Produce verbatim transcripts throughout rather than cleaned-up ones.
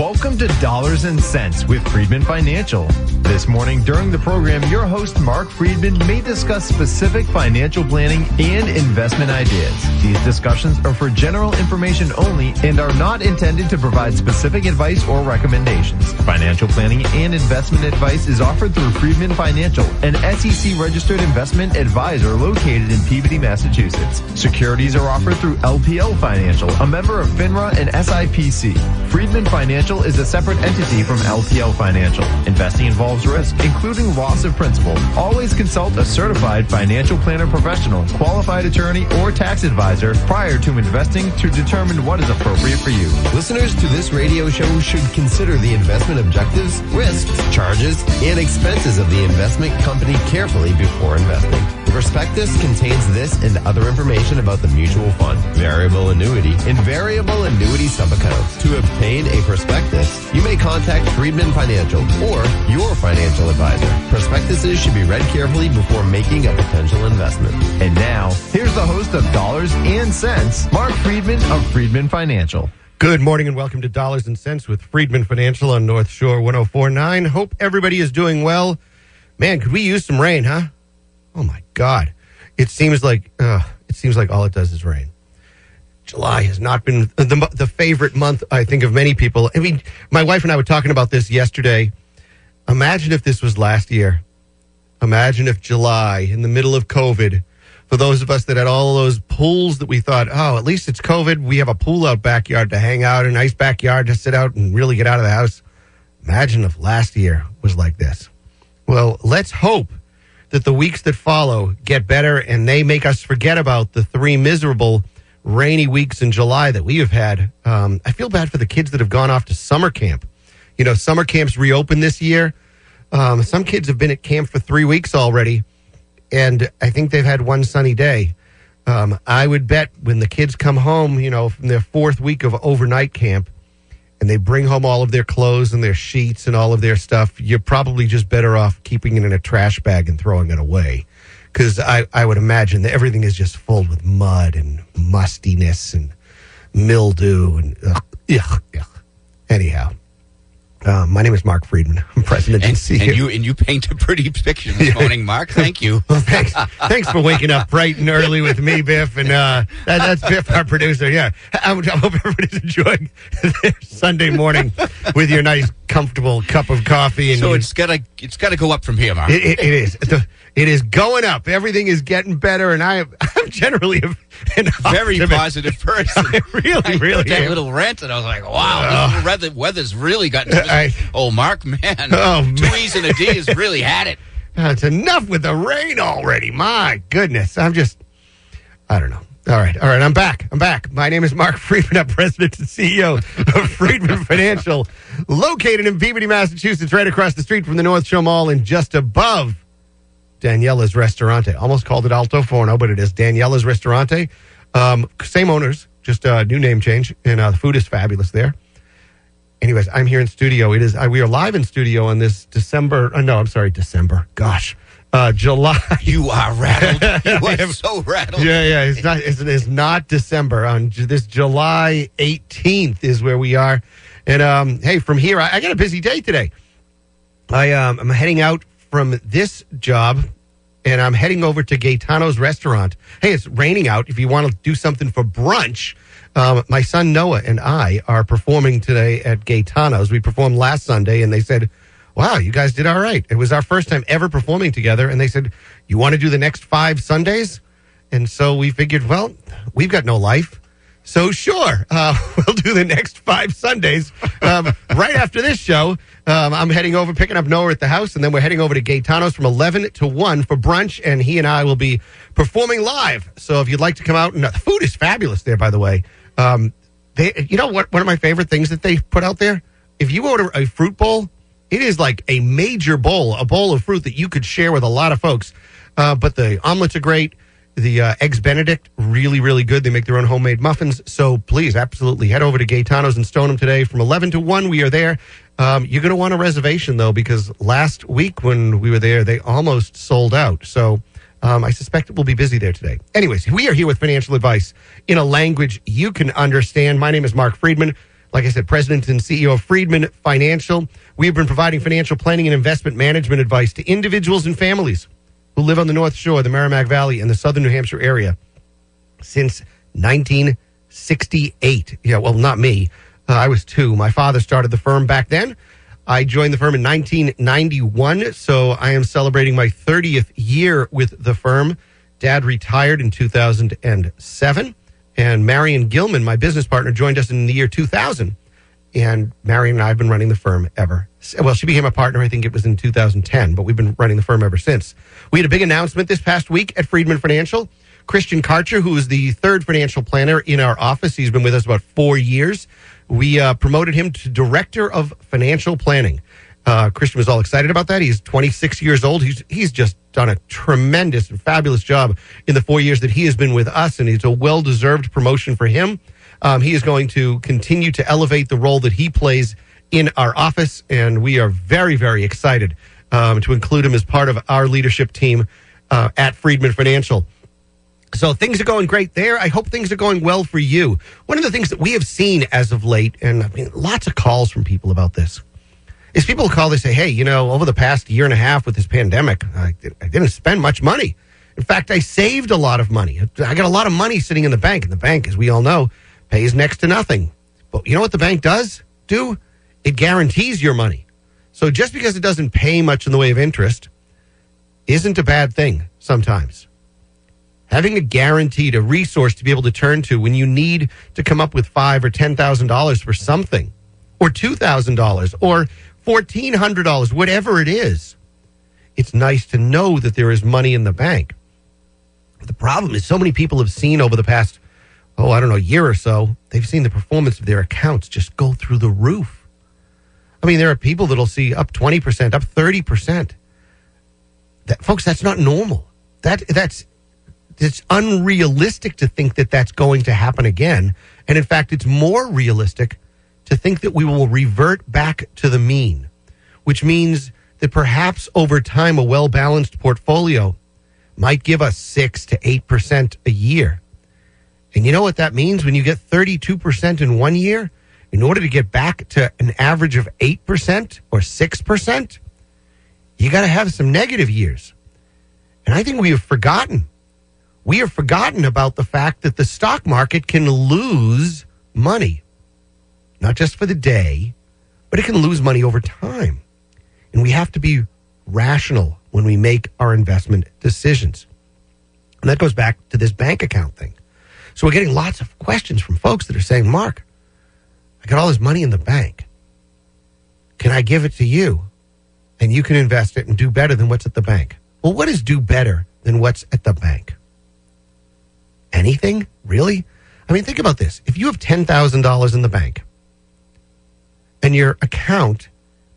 Welcome to Dollars and Sense with Freedman Financial. This morning during the program, your host Marc Freedman may discuss specific financial planning and investment ideas. These discussions are for general information only and are not intended to provide specific advice or recommendations. Financial planning and investment advice is offered through Freedman Financial, an S E C registered investment advisor located in Peabody, Massachusetts. Securities are offered through L P L Financial, a member of FINRA and S I P C. Freedman Financial is a separate entity from L P L Financial. Investing involves risk, including loss of principal. Always consult a certified financial planner professional, qualified attorney, or tax advisor prior to investing to determine what is appropriate for you. Listeners to this radio show should consider the investment objectives, risks, charges, and expenses of the investment company carefully before investing. The prospectus contains this and other information about the mutual fund, variable annuity, and variable annuity subaccounts. To obtain a prospectus, you may contact Freedman Financial or your financial advisor. Prospectuses should be read carefully before making a potential investment. And now, here's the host of Dollars and Sense, Marc Freedman of Freedman Financial. Good morning and welcome to Dollars and Sense with Freedman Financial on North Shore one oh four point nine. Hope everybody is doing well. Man, could we use some rain, huh? Oh my God. It seems like uh, it seems like all it does is rain. July has not been the, the favorite month, I think, of many people. I mean, my wife and I were talking about this yesterday. Imagine if this was last year. Imagine if July, in the middle of COVID, for those of us that had all those pools that we thought, oh, at least it's COVID. We have a pool out backyard to hang out, a nice backyard to sit out and really get out of the house. Imagine if last year was like this. Well, let's hope that the weeks that follow get better and they make us forget about the three miserable rainy weeks in July that we have had. Um, I feel bad for the kids that have gone off to summer camp. You know, summer camps reopened this year. Um, some kids have been at camp for three weeks already, and I think they've had one sunny day. Um, I would bet when the kids come home, you know, from their fourth week of overnight camp, and they bring home all of their clothes and their sheets and all of their stuff, you're probably just better off keeping it in a trash bag and throwing it away. Because I, I would imagine that everything is just filled with mud and mustiness and mildew and ugh, ugh, ugh. Anyhow, uh, my name is Marc Freedman. I'm president and, and C E O. And you, and you paint a pretty picture this morning, Marc. Thank you. Well, thanks, thanks for waking up bright and early with me, Biff. And uh, that, that's Biff, our producer. Yeah, I, I hope everybody's enjoying their Sunday morning with your nice, comfortable cup of coffee. And so it's gotta, it's gotta go up from here, Marc. It, it, it is. The, It is going up. Everything is getting better, and I am, I'm generally a very positive person. I really, I really. That am. Little rant, and I was like, "Wow, uh, this weather's really gotten." To I, oh, Marc, man, oh, two man. E's and a D has really had it. It's enough with the rain already. My goodness, I'm just, I don't know. All right, all right, I'm back. I'm back. My name is Marc Freedman. I'm president and C E O of Freedman Financial, located in Peabody, Massachusetts, right across the street from the North Shore Mall, and just above Daniela's Restaurante. Almost called it Alto Forno, but it is Daniela's Restaurante. Um, same owners, just a uh, new name change, and uh, the food is fabulous there. Anyways, I'm here in studio. It is I, we are live in studio on this December. Uh, no, I'm sorry, December. Gosh, uh, July. You are rattled. You are so rattled. Yeah, yeah. It's not. It's, it's not December. On this July eighteenth is where we are. And um, hey, from here, I, I got a busy day today. I um, I'm heading out from this job, and I'm heading over to Gaetano's restaurant. Hey, it's raining out. If you want to do something for brunch, um, my son Noah and I are performing today at Gaetano's. We performed last Sunday, and they said, wow, you guys did all right. It was our first time ever performing together, and they said, you want to do the next five Sundays? And so we figured, well, we've got no life. So sure, uh, we'll do the next five Sundays um, right after this show. Um, I'm heading over, picking up Noah at the house, and then we're heading over to Gaetano's from eleven to one for brunch, and he and I will be performing live. So if you'd like to come out, and uh, the food is fabulous there, by the way. Um, they, you know what? One of my favorite things that they put out there? If you order a fruit bowl, it is like a major bowl, a bowl of fruit that you could share with a lot of folks. Uh, but the omelets are great. The uh, Eggs Benedict, really, really good. They make their own homemade muffins. So please, absolutely, head over to Gaetano's in Stoneham today from eleven to one. We are there. Um, you're going to want a reservation, though, because last week when we were there, they almost sold out. So um, I suspect we'll be busy there today. Anyways, we are here with financial advice in a language you can understand. My name is Marc Freedman. Like I said, president and C E O of Freedman Financial. We have been providing financial planning and investment management advice to individuals and families who live on the North Shore, the Merrimack Valley, and the southern New Hampshire area since nineteen sixty-eight. Yeah, well, not me. Uh, I was two. My father started the firm back then. I joined the firm in nineteen ninety-one, so I am celebrating my thirtieth year with the firm. Dad retired in two thousand seven, and Marion Gilman, my business partner, joined us in the year two thousand. And Marion and I have been running the firm ever. Well, she became a partner, I think it was in two thousand ten, but we've been running the firm ever since. We had a big announcement this past week at Freedman Financial. Christian Karcher, who is the third financial planner in our office, he's been with us about four years. We uh, promoted him to Director of Financial Planning. Uh, Christian was all excited about that. He's twenty-six years old. He's he's just done a tremendous and fabulous job in the four years that he has been with us, and it's a well-deserved promotion for him. Um, he is going to continue to elevate the role that he plays in our office, and we are very, very excited um, to include him as part of our leadership team uh, at Freedman Financial. So things are going great there. I hope things are going well for you. One of the things that we have seen as of late, and I mean, lots of calls from people about this, is people call, they say, hey, you know, over the past year and a half with this pandemic, I, I didn't spend much money. In fact, I saved a lot of money. I got a lot of money sitting in the bank. And the bank, as we all know, pays next to nothing. But you know what the bank does do? It guarantees your money. So just because it doesn't pay much in the way of interest isn't a bad thing sometimes. Having a guaranteed, a resource to be able to turn to when you need to come up with five or ten thousand dollars for something, or two thousand dollars, or fourteen hundred dollars, whatever it is, it's nice to know that there is money in the bank. But the problem is so many people have seen over the past, oh, I don't know, year or so, they've seen the performance of their accounts just go through the roof. I mean, there are people that'll see up twenty percent, up thirty percent. That, folks, that's not normal. That that's It's unrealistic to think that that's going to happen again. And in fact, it's more realistic to think that we will revert back to the mean, which means that perhaps over time, a well-balanced portfolio might give us six to eight percent a year. And you know what that means? When you get thirty-two percent in one year, in order to get back to an average of eight percent or six percent, you got to have some negative years. And I think we have forgotten. We have forgotten about the fact that the stock market can lose money, not just for the day, but it can lose money over time. And we have to be rational when we make our investment decisions. And that goes back to this bank account thing. So we're getting lots of questions from folks that are saying, Mark, I got all this money in the bank. Can I give it to you? And you can invest it and do better than what's at the bank. Well, what is do better than what's at the bank? Anything? Really? I mean, think about this. If you have ten thousand dollars in the bank and your account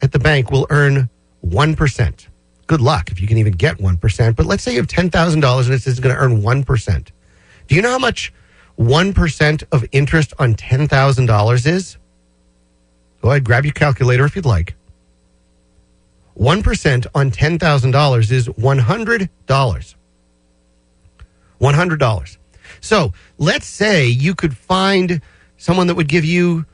at the bank will earn one percent, good luck if you can even get one percent, but let's say you have ten thousand dollars and it says it's going to earn one percent. Do you know how much one percent of interest on ten thousand dollars is? Go ahead, grab your calculator if you'd like. one percent on ten thousand dollars is one hundred dollars. one hundred dollars. So let's say you could find someone that would give you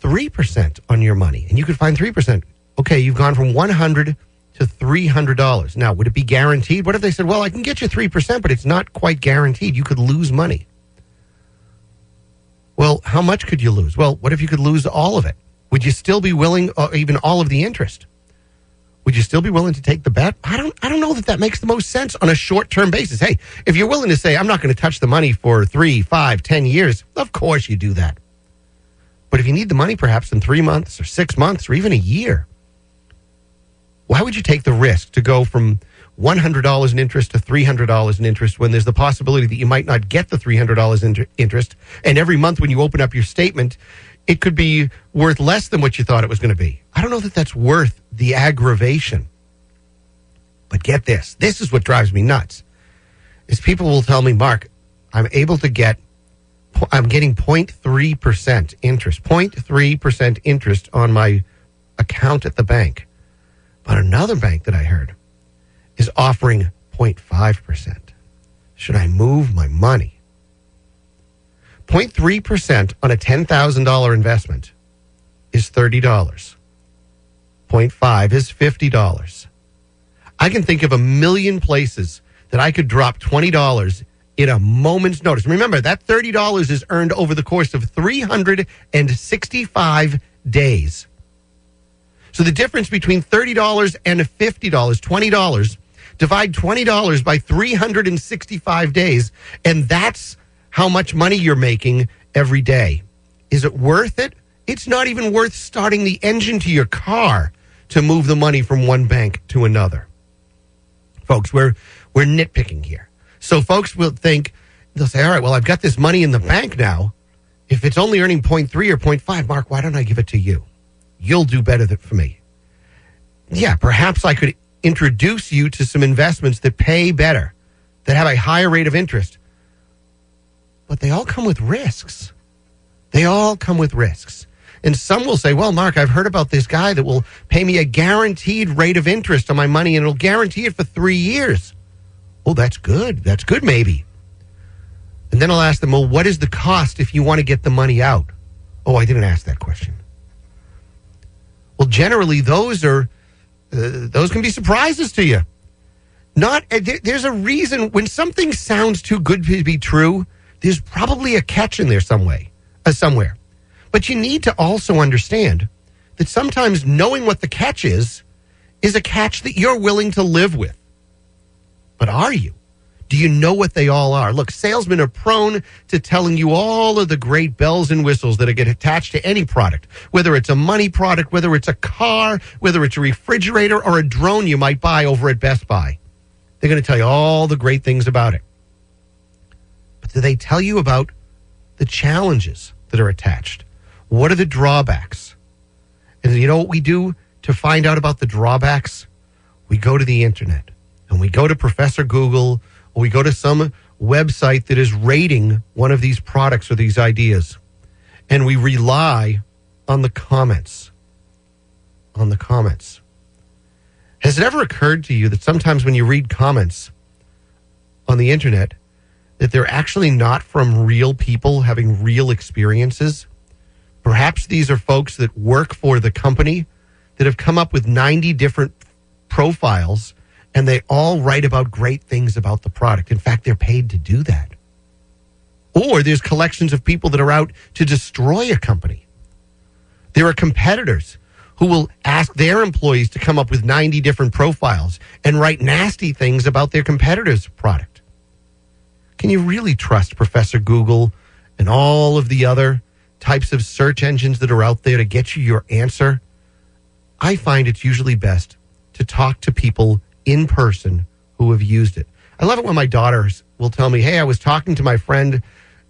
three percent on your money, and you could find three percent. Okay, you've gone from one hundred dollars to three hundred dollars. Now, would it be guaranteed? What if they said, well, I can get you three percent, but it's not quite guaranteed. You could lose money. Well, how much could you lose? Well, what if you could lose all of it? Would you still be willing, or even all of the interest? Would you still be willing to take the bet? I don't I don't know that that makes the most sense on a short-term basis. Hey, if you're willing to say, I'm not going to touch the money for three, five, ten years, of course you do that. But if you need the money perhaps in three months or six months or even a year, why would you take the risk to go from one hundred dollars in interest to three hundred dollars in interest when there's the possibility that you might not get the three hundred dollars in interest? And every month when you open up your statement, it could be worth less than what you thought it was going to be. I don't know that that's worth the aggravation. But get this. This is what drives me nuts. Is people will tell me, Mark, I'm able to get, I'm getting zero point three percent interest, zero point three percent interest on my account at the bank. But another bank that I heard is offering zero point five percent. Should I move my money? zero point three percent on a ten thousand dollars investment is thirty dollars. zero point five is fifty dollars. I can think of a million places that I could drop twenty dollars in a moment's notice. Remember, that thirty dollars is earned over the course of three hundred sixty-five days. So the difference between thirty dollars and fifty dollars, twenty dollars, divide twenty dollars by three hundred sixty-five days, and that's how much money you're making every day. Is it worth it? It's not even worth starting the engine to your car to move the money from one bank to another. Folks, we're we're nitpicking here. So folks will think, they'll say, all right, well, I've got this money in the bank now. If it's only earning zero point three or zero point five, Mark, why don't I give it to you? You'll do better than for me. Yeah, perhaps I could introduce you to some investments that pay better, that have a higher rate of interest. But they all come with risks. They all come with risks. And some will say, well, Mark, I've heard about this guy that will pay me a guaranteed rate of interest on my money, and it'll guarantee it for three years. Well, that's good. That's good, maybe. And then I'll ask them, well, what is the cost if you want to get the money out? Oh, I didn't ask that question. Well, generally, those are uh, those can be surprises to you. Not uh, there, there's a reason when something sounds too good to be true. There's probably a catch in there some way, uh, somewhere. But you need to also understand that sometimes knowing what the catch is is a catch that you're willing to live with. But are you? Do you know what they all are? Look, salesmen are prone to telling you all of the great bells and whistles that get attached to any product, whether it's a money product, whether it's a car, whether it's a refrigerator or a drone you might buy over at Best Buy. They're going to tell you all the great things about it. But do they tell you about the challenges that are attached? What are the drawbacks? And you know what we do to find out about the drawbacks? We go to the internet and we go to Professor Google. We go to some website that is rating one of these products or these ideas, and we rely on the comments. On the comments. Has it ever occurred to you that sometimes when you read comments on the internet, that they're actually not from real people having real experiences? Perhaps these are folks that work for the company that have come up with ninety different profiles, and they all write about great things about the product. In fact, they're paid to do that. Or there's collections of people that are out to destroy a company. There are competitors who will ask their employees to come up with ninety different profiles and write nasty things about their competitors' product. Can you really trust Professor Google and all of the other types of search engines that are out there to get you your answer? I find it's usually best to talk to people in person who have used it. I love it when my daughters will tell me, hey, I was talking to my friend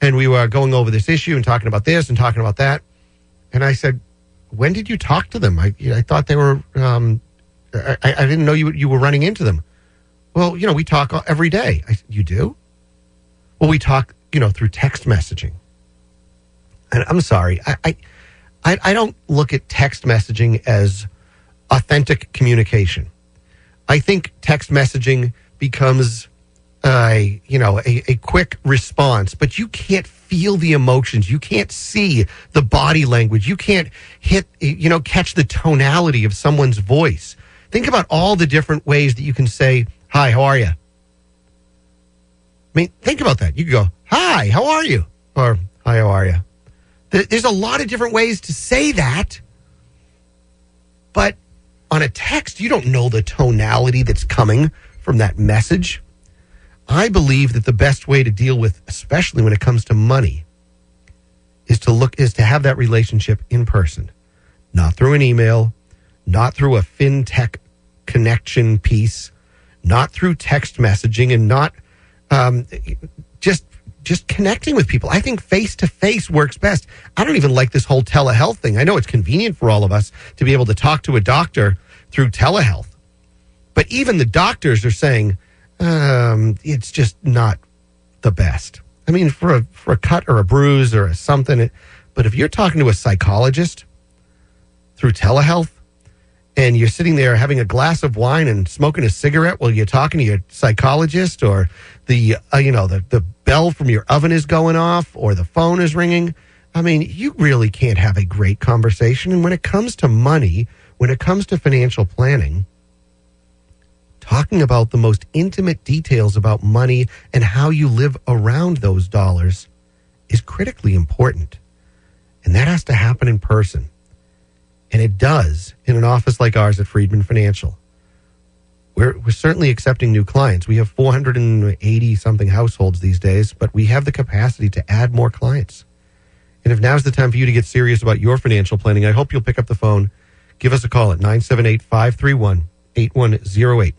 and we were going over this issue and talking about this and talking about that. And I said, when did you talk to them? I, I thought they were, um, I, I didn't know you, you were running into them. Well, you know, we talk every day. I said, you do? Well, we talk, you know, through text messaging. And I'm sorry, I, I, I don't look at text messaging as authentic communication. I think text messaging becomes a, you know, a, a quick response, but you can't feel the emotions. You can't see the body language. You can't hit, you know, catch the tonality of someone's voice. Think about all the different ways that you can say, hi, how are you? I mean, think about that. You can go, hi, how are you? Or, hi, how are you? There's a lot of different ways to say that, but on a text, you don't know the tonality that's coming from that message. I believe that the best way to deal with, especially when it comes to money, is to look is to have that relationship in person, not through an email, not through a fintech connection piece, not through text messaging, and not um, just just connecting with people. I think face-to-face works best. I don't even like this whole telehealth thing. I know it's convenient for all of us to be able to talk to a doctor through telehealth. But even the doctors are saying, um, it's just not the best. I mean, for a, for a cut or a bruise or a something. But if you're talking to a psychologist through telehealth, and you're sitting there having a glass of wine and smoking a cigarette while you're talking to your psychologist, or the uh, you know the the bell from your oven is going off, or the phone is ringing. I mean, you really can't have a great conversation. And when it comes to money, when it comes to financial planning, talking about the most intimate details about money and how you live around those dollars is critically important. And that has to happen in person. And it does in an office like ours at Freedman Financial. We're, we're certainly accepting new clients. We have four hundred eighty something households these days, but we have the capacity to add more clients. And if now's the time for you to get serious about your financial planning, I hope you'll pick up the phone. Give us a call at nine seven eight, five three one, eight one zero eight.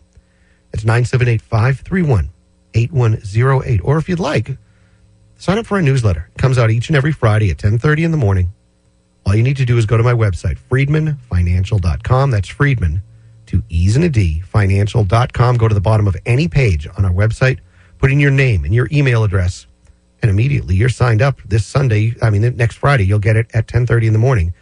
That's nine seven eight, five three one, eight one zero eight. Or if you'd like, sign up for our newsletter. It comes out each and every Friday at ten thirty in the morning. All you need to do is go to my website, freedman financial dot com. That's Freedman, two E's and a D, financial dot com. Go to the bottom of any page on our website, put in your name and your email address, and immediately you're signed up. This Sunday, I mean, next Friday, you'll get it at ten thirty in the morning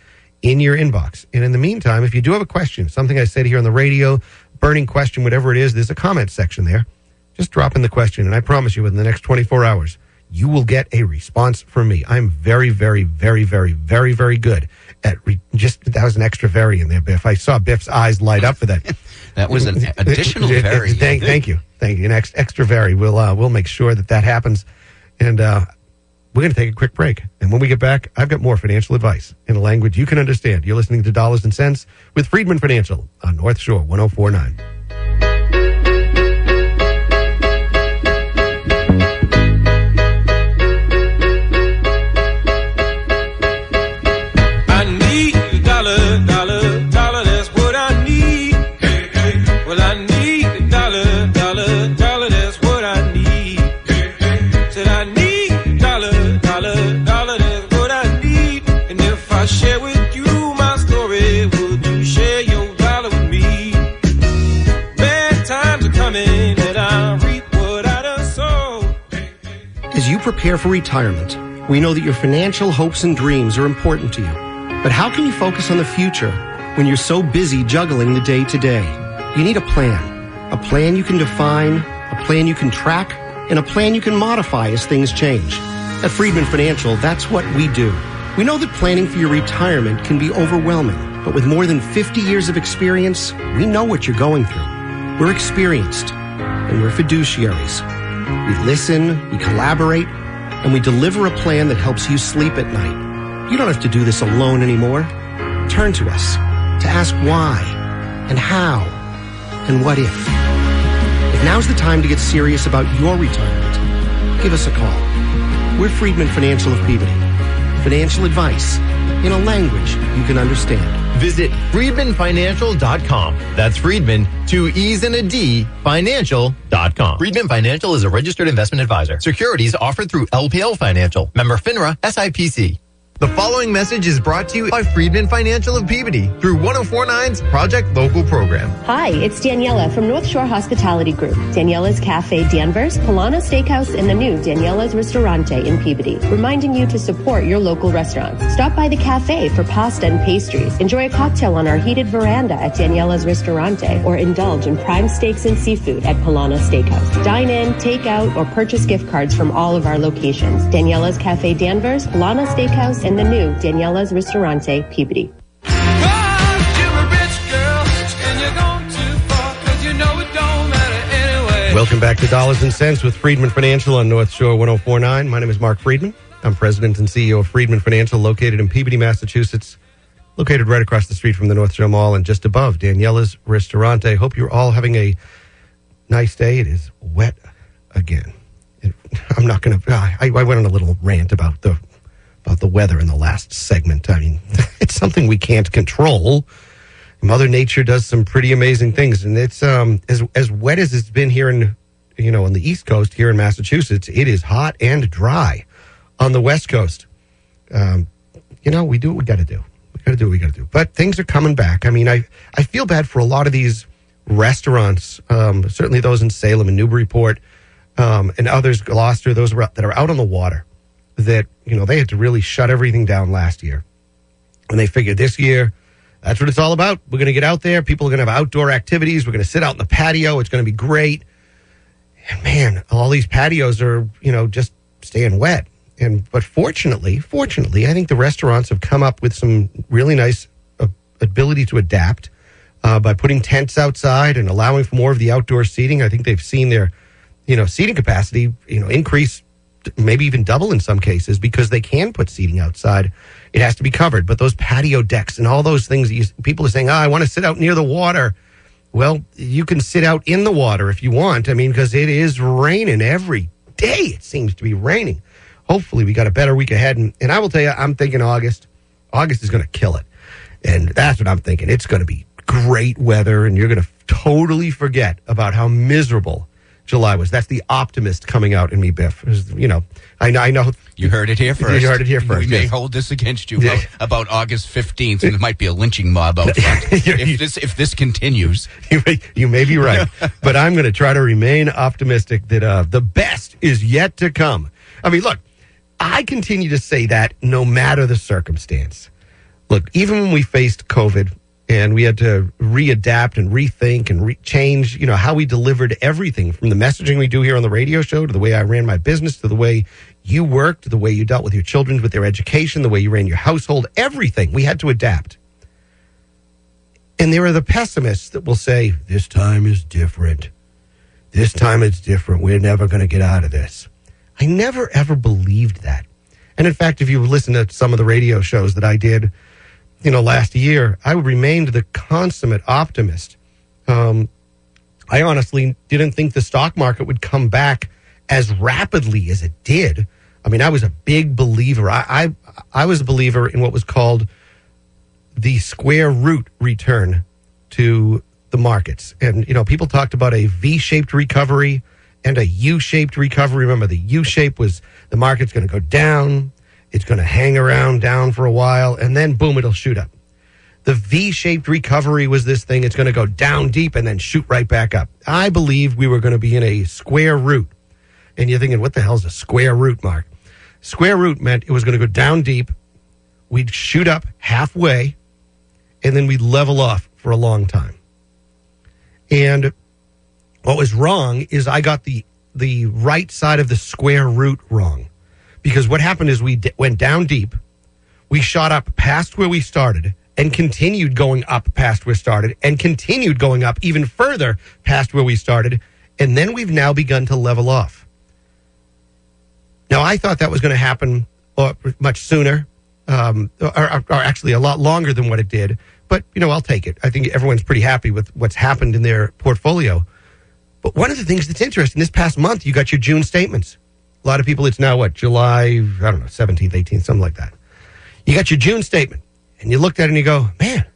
in your inbox. And in the meantime, if you do have a question, something I said here on the radio, burning question, whatever it is, there's a comment section there. Just drop in the question, and I promise you within the next twenty-four hours, you will get a response from me. I'm very, very, very, very, very, very good at re- just, that was an extra very in there, Biff. I saw Biff's eyes light up for that. That was an additional very. Thank, thank you. Thank you. An ex- extra very. We'll, uh, we'll make sure that that happens. And uh, we're going to take a quick break. And when we get back, I've got more financial advice in a language you can understand. You're listening to Dollars and Cents with Freedman Financial on North Shore one oh four point nine. Prepare for retirement. We know that your financial hopes and dreams are important to you. But how can you focus on the future when you're so busy juggling the day-to-day? You need a plan. A plan you can define, a plan you can track, and a plan you can modify as things change. At Freedman Financial, that's what we do. We know that planning for your retirement can be overwhelming, but with more than fifty years of experience, we know what you're going through. We're experienced, and we're fiduciaries. We listen, we collaborate, and we deliver a plan that helps you sleep at night. You don't have to do this alone anymore. Turn to us to ask why and how and what if. If now's the time to get serious about your retirement, give us a call. We're Freedman Financial of Peabody. Financial advice in a language you can understand. Visit freedman financial dot com. That's Freedman, two E's and a D, financial dot com. Freedman Financial is a registered investment advisor. Securities offered through L P L Financial. Member FINRA, S I P C. The following message is brought to you by Freedman Financial of Peabody through one oh four point nine's Project Local program. Hi, it's Daniela from North Shore Hospitality Group, Daniela's Cafe Danvers, Palana Steakhouse, and the new Daniela's Ristorante in Peabody, reminding you to support your local restaurants. Stop by the cafe for pasta and pastries. Enjoy a cocktail on our heated veranda at Daniela's Ristorante, or indulge in prime steaks and seafood at Palana Steakhouse. Dine in, take out, or purchase gift cards from all of our locations. Daniela's Cafe Danvers, Palana Steakhouse, and the new Daniela's Ristorante, Peabody. Welcome back to Dollars and Cents with Freedman Financial on North Shore one oh four point nine. My name is Marc Freedman. I'm president and C E O of Freedman Financial, located in Peabody, Massachusetts, located right across the street from the North Shore Mall and just above Daniela's Ristorante. Hope you're all having a nice day. It is wet again. It, I'm not going to... I went on a little rant about the... About the weather in the last segment. I mean, it's something we can't control. Mother Nature does some pretty amazing things, and it's um as as wet as it's been here in you know on the East Coast here in Massachusetts. It is hot and dry on the West Coast. Um, you know, we do what we got to do. We got to do what we got to do. But things are coming back. I mean, I I feel bad for a lot of these restaurants. Um, certainly those in Salem and Newburyport, um, and others, Gloucester, those that are out on the water. That, you know, they had to really shut everything down last year. And they figured this year, That's what it's all about. We're going to get out there. People are going to have outdoor activities. We're going to sit out in the patio. It's going to be great. And, man, all these patios are, you know, just staying wet. And but fortunately, fortunately, I think the restaurants have come up with some really nice uh, ability to adapt uh, by putting tents outside and allowing for more of the outdoor seating. I think they've seen their, you know, seating capacity, you know, increase, maybe even double in some cases, because they can put seating outside. It has to be covered. But those patio decks and all those things, you, people are saying, oh, I want to sit out near the water. Well, you can sit out in the water if you want. I mean, because it is raining every day. It seems to be raining. Hopefully, we got a better week ahead. And, and I will tell you, I'm thinking August. August is going to kill it. And that's what I'm thinking. It's going to be great weather, and you're going to f- totally forget about how miserable July was. That's the optimist coming out in me, Biff. Was, you know, I, I know. You heard it here first. You heard it here first. We yes. may hold this against you about, about August fifteenth, and there might be a lynching mob out front. if, this, if this continues. You may, you may be right. But I'm going to try to remain optimistic that uh, the best is yet to come. I mean, look. I continue to say that no matter the circumstance. Look, even when we faced COVID and we had to readapt and rethink and re- change, you know, how we delivered everything from the messaging we do here on the radio show to the way I ran my business, to the way you worked, to the way you dealt with your children, with their education, the way you ran your household, everything. We had to adapt. And there are the pessimists that will say, this time is different. This time it's different. We're never going to get out of this. I never, ever believed that. And in fact, if you listen to some of the radio shows that I did, you know, last year, I remained the consummate optimist. Um, I honestly didn't think the stock market would come back as rapidly as it did. I mean, I was a big believer. I, I, I was a believer in what was called the square root return to the markets. And, you know, people talked about a V-shaped recovery and a U-shaped recovery. Remember, the U-shape was the market's going to go down. It's going to hang around down for a while, and then, boom, it'll shoot up. The V-shaped recovery was this thing. It's going to go down deep and then shoot right back up. I believed we were going to be in a square root. And you're thinking, what the hell is a square root, Mark? Square root meant it was going to go down deep. We'd shoot up halfway, and then we'd level off for a long time. And what was wrong is I got the the right side of the square root wrong, because what happened is we d- went down deep, we shot up past where we started and continued going up past where we started and continued going up even further past where we started, and then we've now begun to level off. Now, I thought that was going to happen uh, much sooner, um, or, or, or actually a lot longer than what it did, but, you know, I'll take it. I think everyone's pretty happy with what's happened in their portfolio. But one of the things that's interesting, this past month, you got your June statements. A lot of people, it's now, what, July, I don't know, seventeenth, eighteenth, something like that. You got your June statement, and you looked at it and you go, man,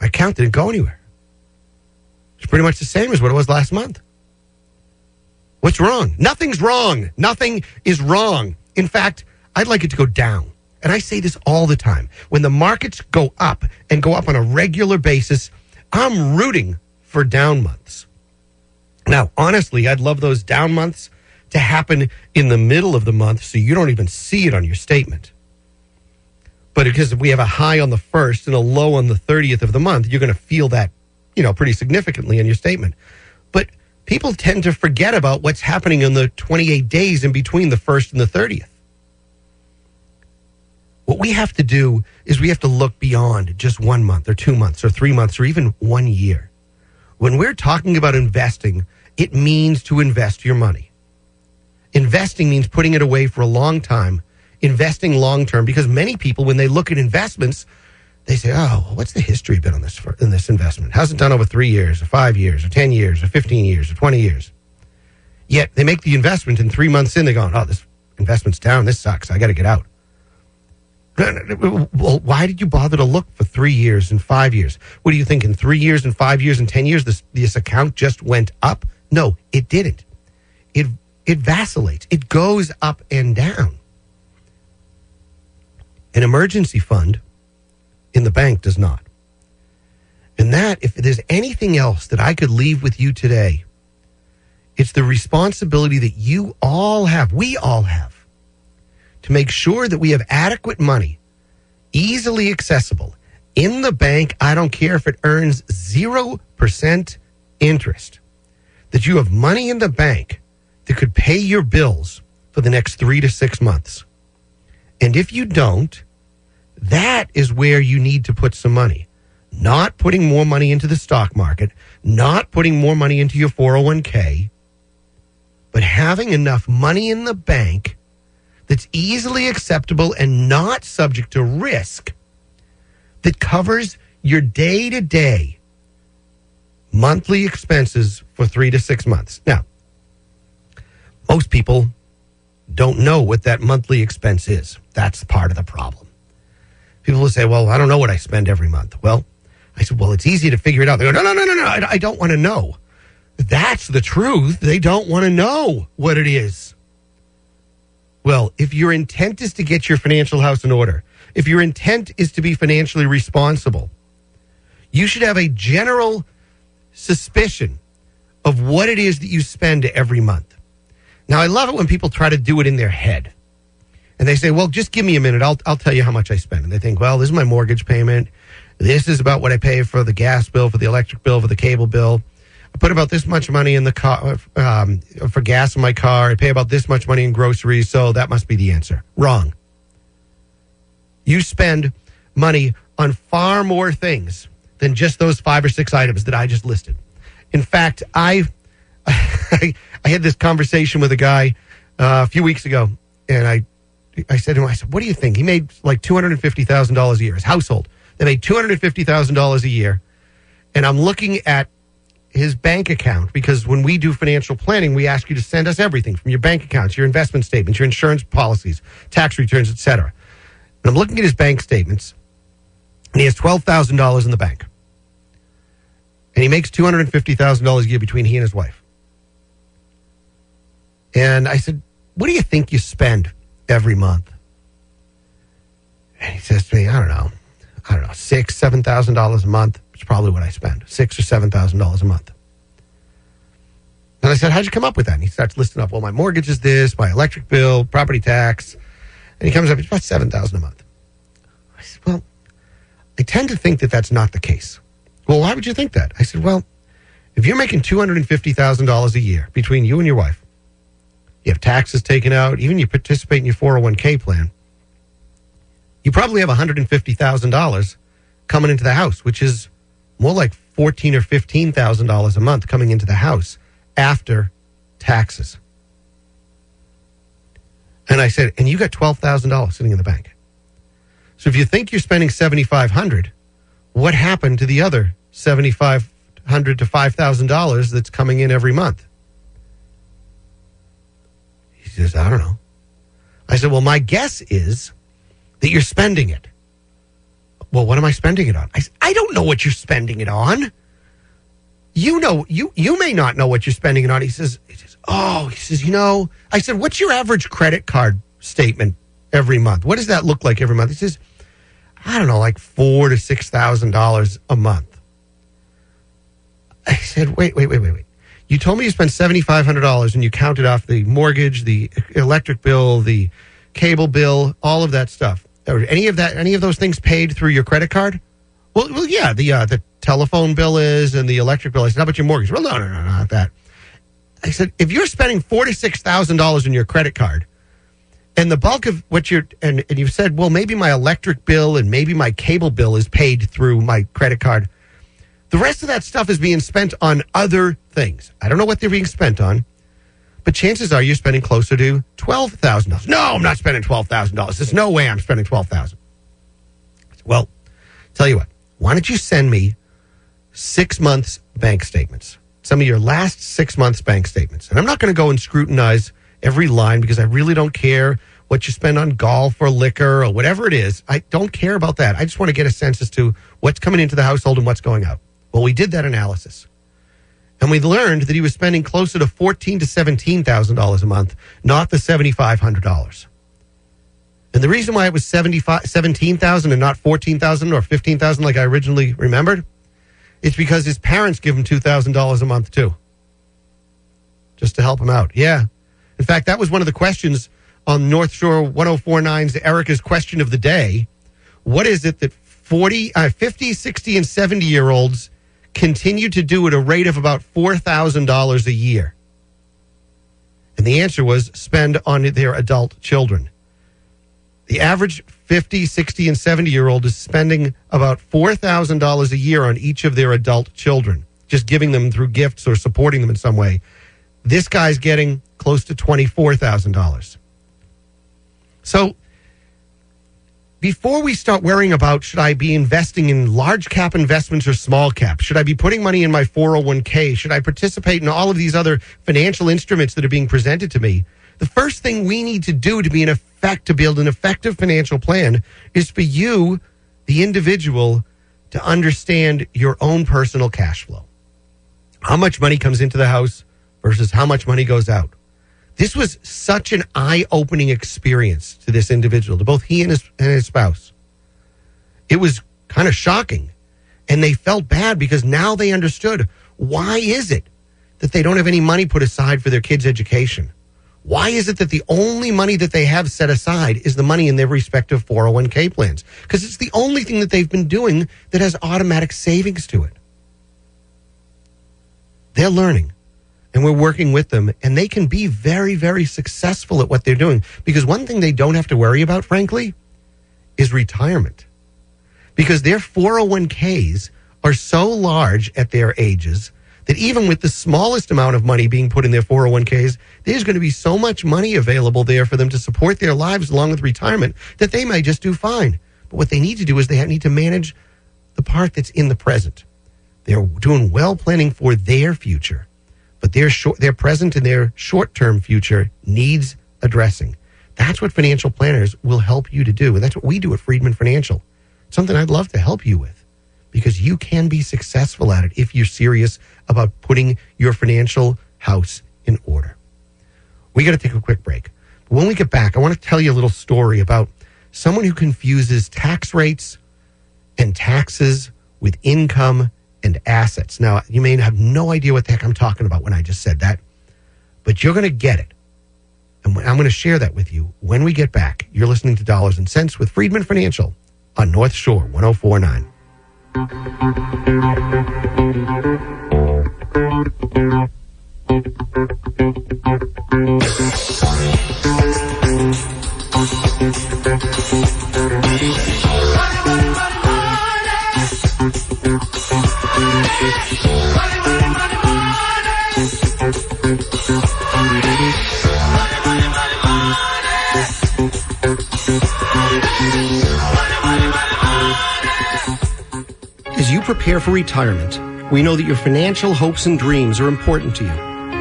my account didn't go anywhere. It's pretty much the same as what it was last month. What's wrong? Nothing's wrong. Nothing is wrong. In fact, I'd like it to go down. And I say this all the time. When the markets go up and go up on a regular basis, I'm rooting for down months. Now, honestly, I'd love those down months to happen in the middle of the month so you don't even see it on your statement. But because we have a high on the first and a low on the thirtieth of the month, you're going to feel that, you know, pretty significantly in your statement. But people tend to forget about what's happening in the twenty-eight days in between the first and the thirtieth. What we have to do is we have to look beyond just one month or two months or three months or even one year. When we're talking about investing, it means to invest your money. Investing means putting it away for a long time, investing long-term, because many people, when they look at investments, they say, oh, what's the history been on this for, in this investment? How's it done over three years or five years or ten years or fifteen years or twenty years? Yet they make the investment, and three months in, they're going, oh, this investment's down. This sucks. I got to get out. Well, why did you bother to look for three years and five years? What do you think, in three years and five years and ten years, this, this account just went up? No, it didn't. It it vacillates. It goes up and down. An emergency fund in the bank does not. And that, if there's anything else that I could leave with you today, it's the responsibility that you all have, we all have, to make sure that we have adequate money, easily accessible, in the bank, I don't care if it earns zero percent interest, that you have money in the bank that could pay your bills for the next three to six months. And if you don't, that is where you need to put some money. Not putting more money into the stock market, not putting more money into your four oh one k, but having enough money in the bank that's easily acceptable and not subject to risk that covers your day-to-day monthly expenses for three to six months. Now, most people don't know what that monthly expense is. That's part of the problem. People will say, well, I don't know what I spend every month. Well, I said, well, it's easy to figure it out. They go, no, no, no, no, no, I, I don't want to know. That's the truth. They don't want to know what it is. Well, if your intent is to get your financial house in order, if your intent is to be financially responsible, you should have a general suspicion of what it is that you spend every month. Now, I love it when people try to do it in their head. And they say, well, just give me a minute. I'll, I'll tell you how much I spend. And they think, well, this is my mortgage payment. This is about what I pay for the gas bill, for the electric bill, for the cable bill. I put about this much money in the car um, for gas in my car. I pay about this much money in groceries. So that must be the answer. Wrong. You spend money on far more things than just those five or six items that I just listed. In fact, I I, I had this conversation with a guy uh, a few weeks ago, and I I said to him, I said, what do you think? He made like two hundred fifty thousand dollars a year. His household, they made two hundred fifty thousand dollars a year. And I'm looking at his bank account, because when we do financial planning, we ask you to send us everything from your bank accounts, your investment statements, your insurance policies, tax returns, et cetera. And I'm looking at his bank statements, and he has twelve thousand dollars in the bank. And he makes two hundred fifty thousand dollars a year between he and his wife. And I said, what do you think you spend every month? And he says to me, I don't know, I don't know, six, seven thousand dollars a month. It's probably what I spend, six or seven thousand dollars a month. And I said, how'd you come up with that? And he starts listing up, well, my mortgage is this, my electric bill, property tax, and he comes up, it's about seven thousand a month. I said, well, I tend to think that that's not the case. Well, why would you think that? I said, well, if you're making two hundred and fifty thousand dollars a year between you and your wife, you have taxes taken out, even you participate in your four oh one k plan, you probably have one hundred fifty thousand dollars coming into the house, which is more like fourteen thousand dollars or fifteen thousand dollars a month coming into the house after taxes. And I said, and you got twelve thousand dollars sitting in the bank. So if you think you're spending seven thousand five hundred dollars, what happened to the other seven thousand five hundred dollars to five thousand dollars that's coming in every month? He says, I don't know. I said, well, my guess is that you're spending it. Well, what am I spending it on? I said, I don't know what you're spending it on. You know, you you may not know what you're spending it on. He says, he says, oh, he says, you know, I said, what's your average credit card statement every month? What does that look like every month? He says, I don't know, like four to six thousand dollars a month. I said, wait, wait, wait, wait, wait. You told me you spent seven thousand five hundred dollars and you counted off the mortgage, the electric bill, the cable bill, all of that stuff. Are any of that, any of those things paid through your credit card? Well, well, yeah, the uh, the telephone bill is, and the electric bill. I said, how about your mortgage? Well, no, no, no, not that. I said, if you're spending four to six thousand dollars in your credit card, and the bulk of what you're, and and you've said, well, maybe my electric bill and maybe my cable bill is paid through my credit card. The rest of that stuff is being spent on other things. I don't know what they're being spent on, but chances are you're spending closer to twelve thousand dollars. No, I'm not spending twelve thousand dollars. There's no way I'm spending twelve thousand dollars. Well, tell you what, why don't you send me six months bank statements, some of your last six months bank statements. And I'm not going to go and scrutinize every line, because I really don't care what you spend on golf or liquor or whatever it is. I don't care about that. I just want to get a sense as to what's coming into the household and what's going out. Well, we did that analysis, and we learned that he was spending closer to fourteen thousand dollars to seventeen thousand dollars a month, not the seven thousand five hundred dollars. And the reason why it was seventeen thousand dollars and not fourteen thousand dollars or fifteen thousand dollars like I originally remembered, it's because his parents give him two thousand dollars a month too, just to help him out. Yeah. In fact, that was one of the questions on North Shore one oh four nine's Erica's question of the day. What is it that forty, uh, fifty, sixty, and seventy-year-olds continue to do at a rate of about four thousand dollars a year? And the answer was spend on their adult children. The average fifty, sixty, and seventy-year-old is spending about four thousand dollars a year on each of their adult children, just giving them through gifts or supporting them in some way. This guy's getting close to twenty-four thousand dollars. So before we start worrying about, should I be investing in large cap investments or small cap? Should I be putting money in my four oh one k? Should I participate in all of these other financial instruments that are being presented to me? The first thing we need to do to be an effect, to build an effective financial plan is for you, the individual, to understand your own personal cash flow. How much money comes into the house versus how much money goes out. This was such an eye-opening experience to this individual, to both he and his, and his spouse. It was kind of shocking, and they felt bad because now they understood, why is it that they don't have any money put aside for their kids' education? Why is it that the only money that they have set aside is the money in their respective four oh one k plans? Because it's the only thing that they've been doing that has automatic savings to it. They're learning, and we're working with them, and they can be very, very successful at what they're doing. Because one thing they don't have to worry about, frankly, is retirement. Because their four oh one k's are so large at their ages that even with the smallest amount of money being put in their four oh one k's, there's going to be so much money available there for them to support their lives along with retirement that they may just do fine. But what they need to do is they need to manage the part that's in the present. They're doing well planning for their future, but their, short, their present and their short-term future needs addressing. That's what financial planners will help you to do, and that's what we do at Freedman Financial. It's something I'd love to help you with, because you can be successful at it if you're serious about putting your financial house in order. We got to take a quick break. But when we get back, I want to tell you a little story about someone who confuses tax rates and taxes with income and assets. Now, you may have no idea what the heck I'm talking about when I just said that, but you're going to get it. And I'm going to share that with you when we get back. You're listening to Dollars and Cents with Freedman Financial on North Shore one oh four point nine. As you prepare for retirement, we know that your financial hopes and dreams are important to you.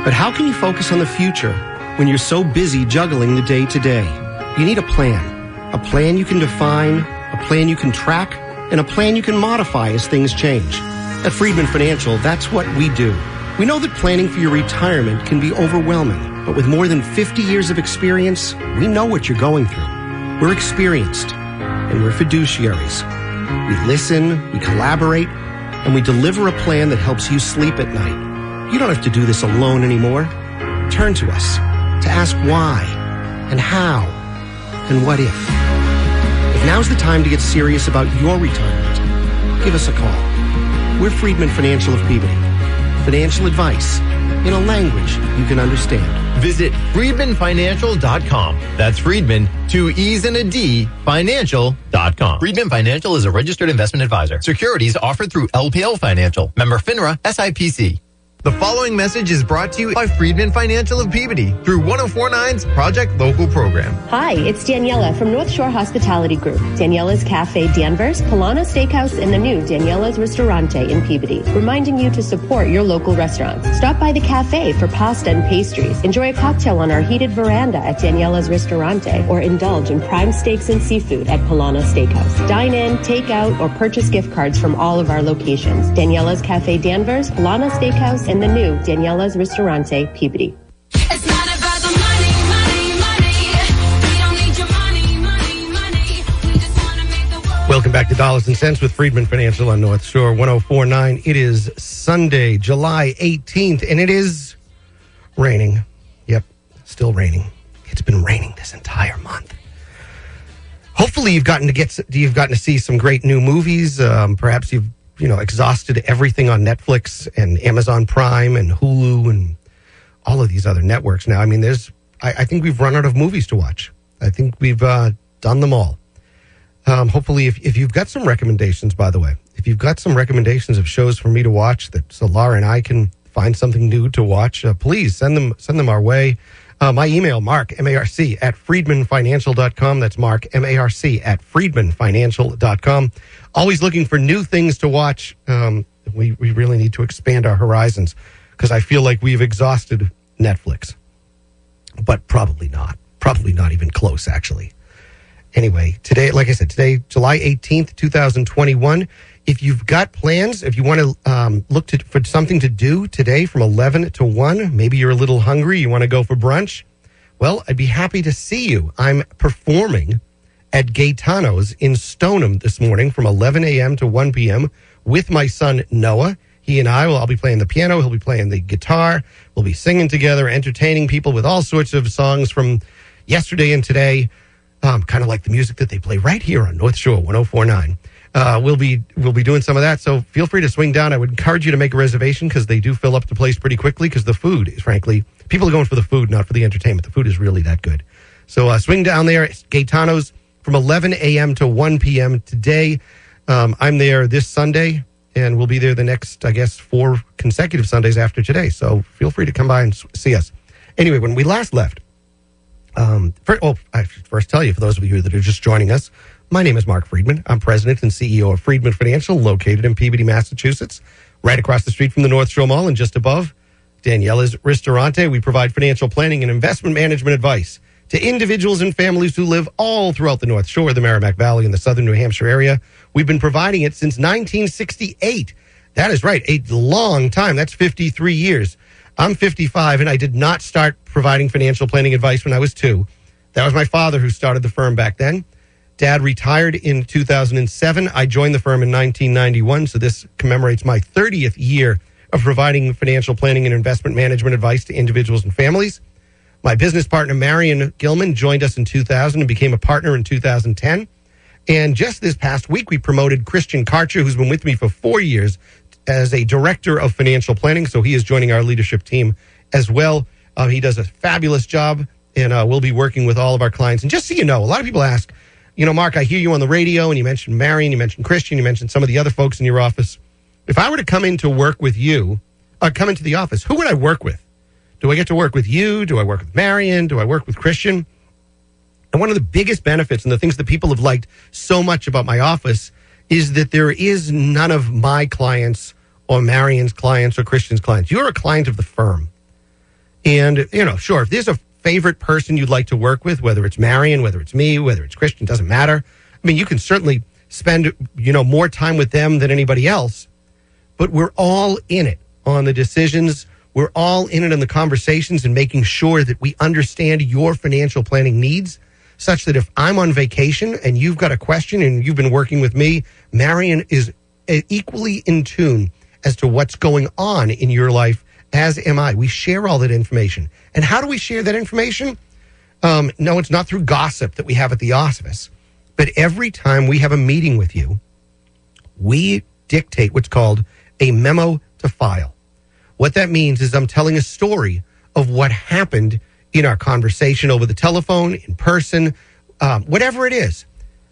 But how can you focus on the future when you're so busy juggling the day-to-day? You need a plan. A plan you can define, a plan you can track, and a plan you can modify as things change. At Freedman Financial, that's what we do. We know that planning for your retirement can be overwhelming, but with more than fifty years of experience, we know what you're going through. We're experienced, and we're fiduciaries. We listen, we collaborate, and we deliver a plan that helps you sleep at night. You don't have to do this alone anymore. Turn to us to ask why and how and what if. If now's the time to get serious about your retirement, give us a call. We're Freedman Financial of Peabody. Financial advice in a language you can understand. Visit Freedman Financial dot com. That's Freedman, two E's and a D, Financial dot com. Freedman Financial is a registered investment advisor. Securities offered through L P L Financial. Member FINRA, S I P C. The following message is brought to you by Freedman Financial of Peabody through one oh four point nine's Project Local program. Hi, it's Daniela from North Shore Hospitality Group. Daniela's Cafe Danvers, Palana Steakhouse, and the new Daniela's Ristorante in Peabody, reminding you to support your local restaurants. Stop by the cafe for pasta and pastries. Enjoy a cocktail on our heated veranda at Daniela's Ristorante, or indulge in prime steaks and seafood at Palana Steakhouse. Dine in, take out, or purchase gift cards from all of our locations. Daniela's Cafe Danvers, Palana Steakhouse, and the new Daniela's Ristorante, Peabody. It's not about the money, money, money. We don't need your money, money, money. We just want to make the world. Welcome back to Dollars and Cents with Freedman Financial on North Shore one oh four point nine. It is Sunday, July eighteenth, and it is raining. Yep, still raining. It's been raining this entire month. hopefully you've gotten to get you've gotten to see some great new movies. Um, perhaps you've you know exhausted everything on Netflix and Amazon Prime and Hulu and all of these other networks. Now, I mean, there's I, I think we've run out of movies to watch. I think we've uh, done them all. Um, hopefully, if, if you've got some recommendations, by the way, if you've got some recommendations of shows for me to watch that Solara and I can find something new to watch, uh, please send them send them our way. Uh, my email, Mark, M A R C, at Freedman Financial dot com. That's Mark, M A R C, at Freedman Financial dot com. Always looking for new things to watch. Um, we, we really need to expand our horizons because I feel like we've exhausted Netflix. But probably not. Probably not even close, actually. Anyway, today, like I said, today, July eighteenth, twenty twenty-one. If you've got plans, if you want to um, look to, for something to do today from eleven to one, maybe you're a little hungry, you want to go for brunch, well, I'd be happy to see you. I'm performing at Gaetano's in Stoneham this morning from eleven a.m. to one p.m. with my son, Noah. He and I will I'll be playing the piano, he'll be playing the guitar, we'll be singing together, entertaining people with all sorts of songs from yesterday and today. Um, kind of like the music that they play right here on North Shore one oh four point nine. Uh, we'll be we'll be doing some of that, so feel free to swing down. I would encourage you to make a reservation because they do fill up the place pretty quickly because the food is, frankly, people are going for the food, not for the entertainment. The food is really that good. So uh, swing down there. It's Gaetano's from eleven a.m. to one p.m. today. Um, I'm there this Sunday, and we'll be there the next, I guess, four consecutive Sundays after today. So feel free to come by and see us. Anyway, when we last left, Um, first, well, I should first tell you, for those of you that are just joining us, my name is Marc Freedman. I'm president and C E O of Freedman Financial, located in Peabody, Massachusetts, right across the street from the North Shore Mall and just above Daniela's Ristorante. We provide financial planning and investment management advice to individuals and families who live all throughout the North Shore, the Merrimack Valley, and the southern New Hampshire area. We've been providing it since nineteen sixty-eight. That is right, a long time. That's fifty-three years. I'm fifty-five, and I did not start providing financial planning advice when I was two. That was my father who started the firm back then. Dad retired in two thousand seven. I joined the firm in nineteen ninety-one, so this commemorates my thirtieth year of providing financial planning and investment management advice to individuals and families. My business partner, Marion Gilman, joined us in two thousand and became a partner in two thousand ten. And just this past week, we promoted Christian Karcher, who's been with me for four years, as a director of financial planning, so he is joining our leadership team as well. Uh, he does a fabulous job, and uh, we'll be working with all of our clients. And just so you know, a lot of people ask, you know, Mark, I hear you on the radio, and you mentioned Marion, you mentioned Christian, you mentioned some of the other folks in your office. If I were to come in to work with you, uh, come into the office, who would I work with? Do I get to work with you? Do I work with Marion? Do I work with Christian? And one of the biggest benefits and the things that people have liked so much about my office is that there is none of my clients or Marion's clients or Christian's clients. You're a client of the firm. And, you know, sure, if there's a favorite person you'd like to work with, whether it's Marion, whether it's me, whether it's Christian, doesn't matter. I mean, you can certainly spend, you know, more time with them than anybody else, but we're all in it on the decisions. We're all in it on the conversations and making sure that we understand your financial planning needs, such that if I'm on vacation and you've got a question and you've been working with me, Marion is equally in tune as to what's going on in your life, as am I. We share all that information. And how do we share that information? Um, no, it's not through gossip that we have at the office. But every time we have a meeting with you, we dictate what's called a memo to file. What that means is I'm telling a story of what happened in our conversation over the telephone, in person, um, whatever it is,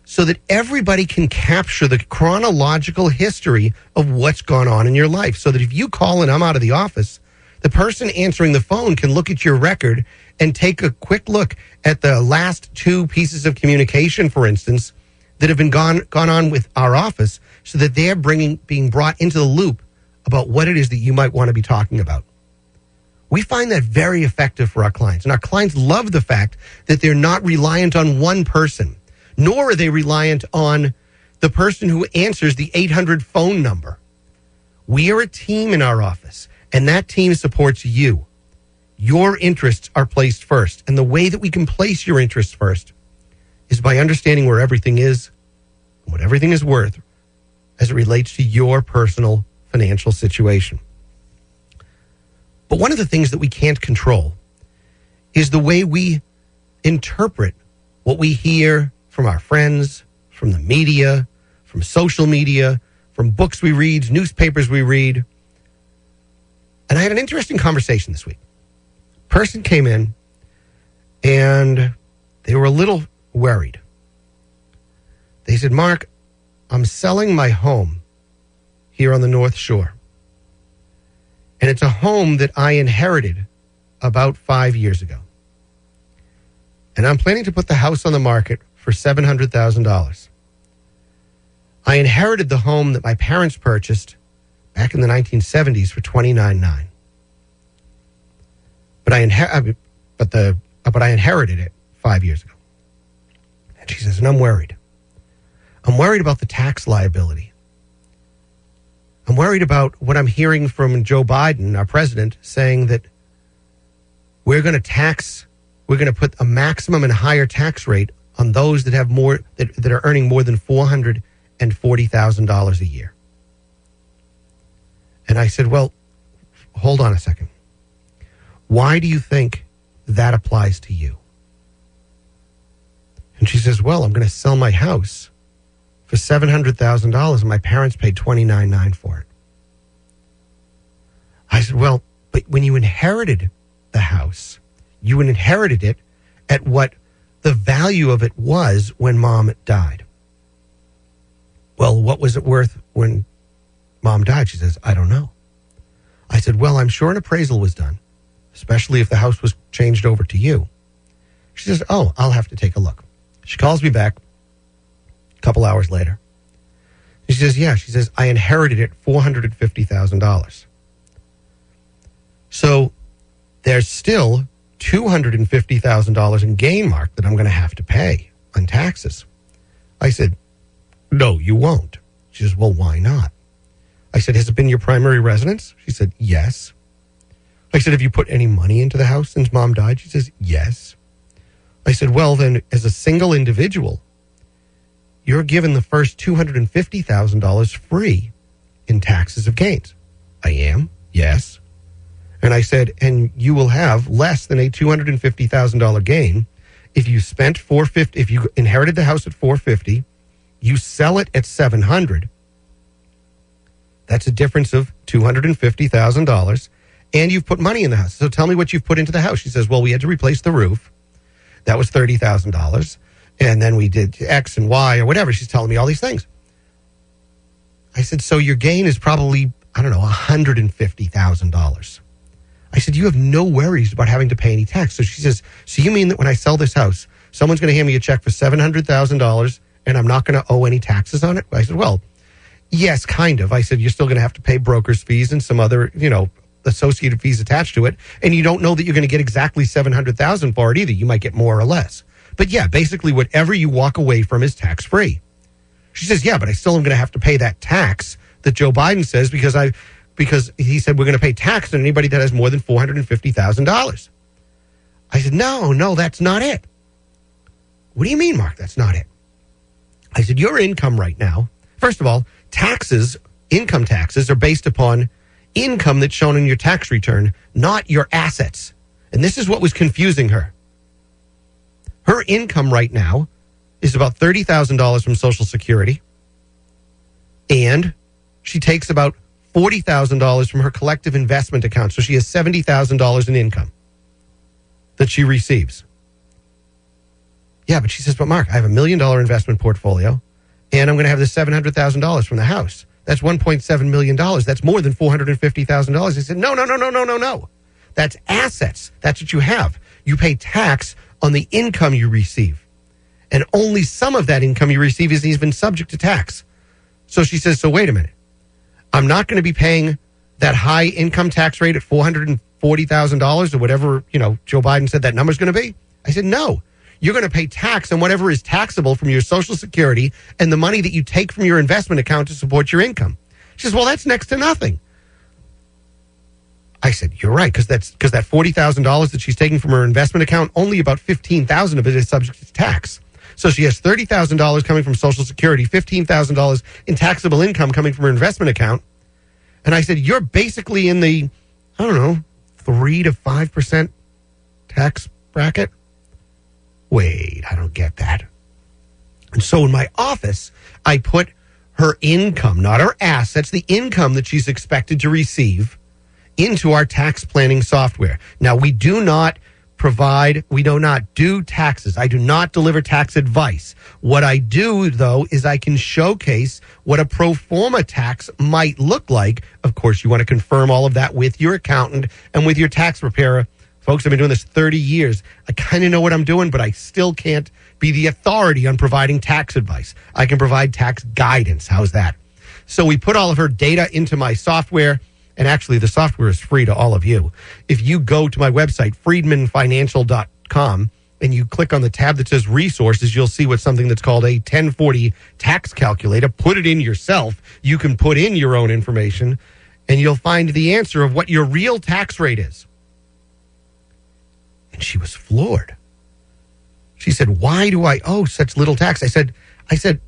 so that everybody can capture the chronological history of what's gone on in your life. So that if you call and I'm out of the office, the person answering the phone can look at your record and take a quick look at the last two pieces of communication, for instance, that have been gone gone on with our office, so that they're bringing being brought into the loop about what it is that you might want to be talking about. We find that very effective for our clients. And our clients love the fact that they're not reliant on one person, nor are they reliant on the person who answers the eight hundred phone number. We are a team in our office, and that team supports you. Your interests are placed first. And the way that we can place your interests first is by understanding where everything is, and what everything is worth, as it relates to your personal financial situation. But one of the things that we can't control is the way we interpret what we hear from our friends, from the media, from social media, from books we read, newspapers we read. And I had an interesting conversation this week. A person came in and they were a little worried. They said, Mark, I'm selling my home here on the North Shore. And it's a home that I inherited about five years ago. And I'm planning to put the house on the market for seven hundred thousand dollars. I inherited the home that my parents purchased back in the nineteen seventies for twenty-nine thousand nine hundred dollars. But I inher- but the but I inherited it five years ago. And she says, and I'm worried. I'm worried about the tax liability. I'm worried about what I'm hearing from Joe Biden, our president, saying that we're going to tax, we're going to put a maximum and higher tax rate on those that have more that, that are earning more than four hundred forty thousand dollars a year. And I said, well, hold on a second. Why do you think that applies to you? And she says, well, I'm going to sell my house for seven hundred thousand dollars, and my parents paid twenty-nine thousand nine hundred dollars for it. I said, well, but when you inherited the house, you inherited it at what the value of it was when Mom died. Well, what was it worth when Mom died? She says, I don't know. I said, well, I'm sure an appraisal was done, especially if the house was changed over to you. She says, oh, I'll have to take a look. She calls me back a couple hours later. She says, yeah, she says, I inherited it four hundred fifty thousand dollars. So there's still two hundred fifty thousand dollars in gain, Mark, that I'm going to have to pay on taxes. I said, no, you won't. She says, well, why not? I said, has it been your primary residence? She said, yes. I said, have you put any money into the house since Mom died? She says, yes. I said, well, then, as a single individual, you're given the first two hundred fifty thousand dollars free in taxes of gains. I am, yes. And I said, and you will have less than a two hundred fifty thousand dollars gain if you spent four hundred fifty thousand dollars, if you inherited the house at four hundred fifty thousand dollars, you sell it at seven hundred thousand dollars. That's a difference of two hundred fifty thousand dollars, and you've put money in the house. So tell me what you've put into the house. She says, well, we had to replace the roof. That was thirty thousand dollars. And then we did X and Y or whatever. She's telling me all these things. I said, so your gain is probably, I don't know, one hundred fifty thousand dollars. I said, you have no worries about having to pay any tax. So she says, so you mean that when I sell this house, someone's going to hand me a check for seven hundred thousand dollars and I'm not going to owe any taxes on it? I said, well, yes, kind of. I said, you're still going to have to pay broker's fees and some other, you know, associated fees attached to it. And you don't know that you're going to get exactly seven hundred thousand dollars for it either. You might get more or less. But yeah, basically whatever you walk away from is tax-free. She says, yeah, but I still am going to have to pay that tax that Joe Biden says because I, because he said we're going to pay tax on anybody that has more than four hundred fifty thousand dollars. I said, no, no, that's not it. What do you mean, Mark, that's not it? I said, your income right now, first of all, taxes, income taxes are based upon income that's shown in your tax return, not your assets. And this is what was confusing her. Her income right now is about thirty thousand dollars from Social Security, and she takes about forty thousand dollars from her collective investment account. So she has seventy thousand dollars in income that she receives. Yeah, but she says, but Mark, I have a million dollar investment portfolio, and I'm going to have the seven hundred thousand dollars from the house. That's one point seven million dollars. That's more than four hundred fifty thousand dollars. I said, no, no, no, no, no, no, no. That's assets. That's what you have. You pay tax on the income you receive. And only some of that income you receive is even subject to tax. So she says, so wait a minute. I'm not going to be paying that high income tax rate at four hundred forty thousand dollars or whatever, you know, Joe Biden said that number's going to be. I said, no, you're going to pay tax on whatever is taxable from your Social Security and the money that you take from your investment account to support your income. She says, well, that's next to nothing. I said, you're right, because that's because that forty thousand dollars that she's taking from her investment account, only about fifteen thousand dollars of it is subject to tax. So she has thirty thousand dollars coming from Social Security, fifteen thousand dollars in taxable income coming from her investment account. And I said, you're basically in the, I don't know, three to five percent tax bracket. Wait, I don't get that. And so in my office, I put her income, not her assets, the income that she's expected to receive into our tax planning software. Now, we do not provide, we do not do taxes. I do not deliver tax advice. What I do, though, is I can showcase what a pro forma tax might look like. Of course, you want to confirm all of that with your accountant and with your tax preparer. Folks, I've been doing this thirty years. I kind of know what I'm doing, but I still can't be the authority on providing tax advice. I can provide tax guidance. How's that? So we put all of her data into my software. And actually, the software is free to all of you. If you go to my website, freedman financial dot com, and you click on the tab that says resources, you'll see what's something that's called a ten forty tax calculator. Put it in yourself. You can put in your own information, and you'll find the answer of what your real tax rate is. And she was floored. She said, why do I owe such little tax? I said, I said,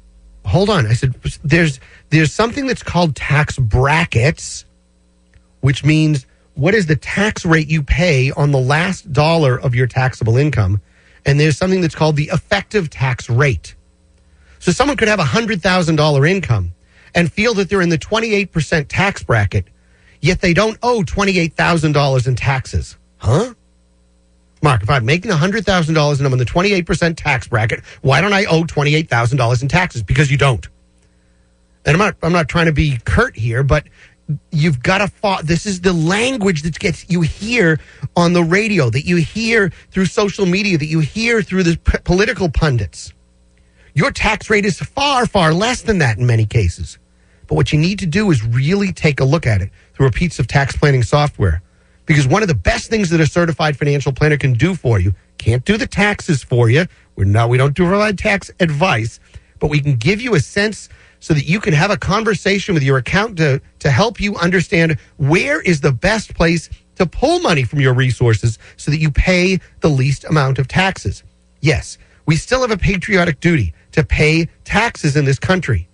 hold on. I said, there's, there's something that's called tax brackets, which means what is the tax rate you pay on the last dollar of your taxable income? And there's something that's called the effective tax rate. So someone could have a one hundred thousand dollars income and feel that they're in the twenty-eight percent tax bracket, yet they don't owe twenty-eight thousand dollars in taxes. Huh? Mark, if I'm making one hundred thousand dollars and I'm in the twenty-eight percent tax bracket, why don't I owe twenty-eight thousand dollars in taxes? Because you don't. And I'm not, I'm not trying to be curt here, but you've got to fought. This is the language that gets you hear on the radio, that you hear through social media, that you hear through the p- political pundits. Your tax rate is far, far less than that in many cases. But what you need to do is really take a look at it through a piece of tax planning software. Because one of the best things that a certified financial planner can do for you, can't do the taxes for you. We're not, we don't do provide tax advice, but we can give you a sense so that you can have a conversation with your accountant to, to help you understand where is the best place to pull money from your resources so that you pay the least amount of taxes. Yes, we still have a patriotic duty to pay taxes in this country,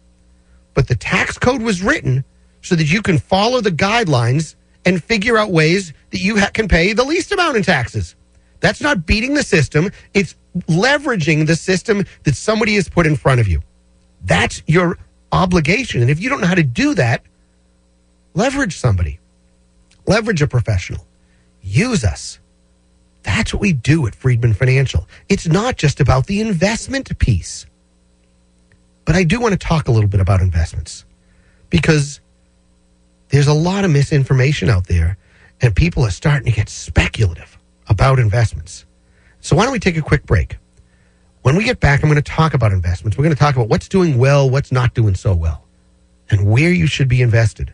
but the tax code was written so that you can follow the guidelines and figure out ways that you ha- can pay the least amount in taxes. That's not beating the system. It's leveraging the system that somebody has put in front of you. That's your obligation. And if you don't know how to do that, leverage somebody. Leverage a professional. Use us. That's what we do at Freedman Financial. It's not just about the investment piece. But I do want to talk a little bit about investments, because there's a lot of misinformation out there and people are starting to get speculative about investments. So why don't we take a quick break? When we get back, I'm going to talk about investments. We're going to talk about what's doing well, what's not doing so well, and where you should be invested.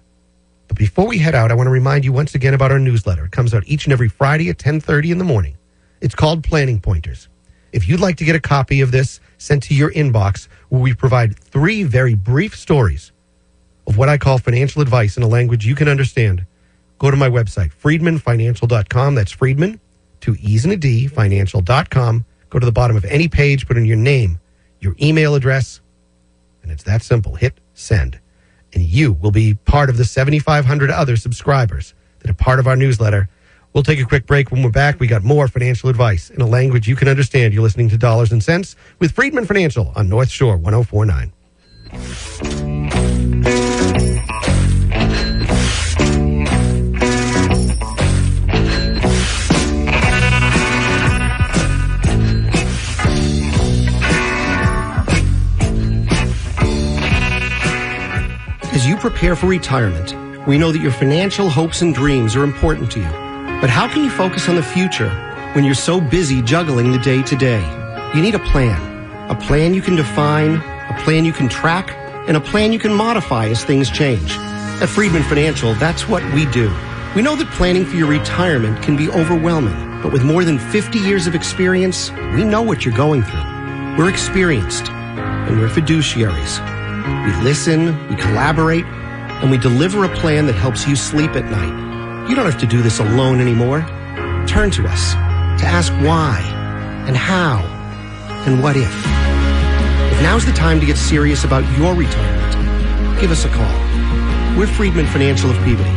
But before we head out, I want to remind you once again about our newsletter. It comes out each and every Friday at ten thirty in the morning. It's called Planning Pointers. If you'd like to get a copy of this sent to your inbox, where we provide three very brief stories of what I call financial advice in a language you can understand, go to my website, freedman financial dot com. That's Freedman, two E's and a D, financial dot com. Go to the bottom of any page, put in your name, your email address, and it's that simple. Hit send, and you will be part of the seventy-five hundred other subscribers that are part of our newsletter. We'll take a quick break. When we're back, we got more financial advice in a language you can understand. You're listening to Dollars and Sense with Freedman Financial on North Shore one oh four point nine. Prepare for retirement. We know that your financial hopes and dreams are important to you. But how can you focus on the future when you're so busy juggling the day-to-day? You need a plan. A plan you can define, a plan you can track, and a plan you can modify as things change. At Freedman Financial, that's what we do. We know that planning for your retirement can be overwhelming, but with more than fifty years of experience, we know what you're going through. We're experienced, and we're fiduciaries. We listen, we collaborate, and we deliver a plan that helps you sleep at night. You don't have to do this alone anymore. Turn to us to ask why and how and what if. If now's the time to get serious about your retirement, give us a call. We're Freedman Financial of Peabody.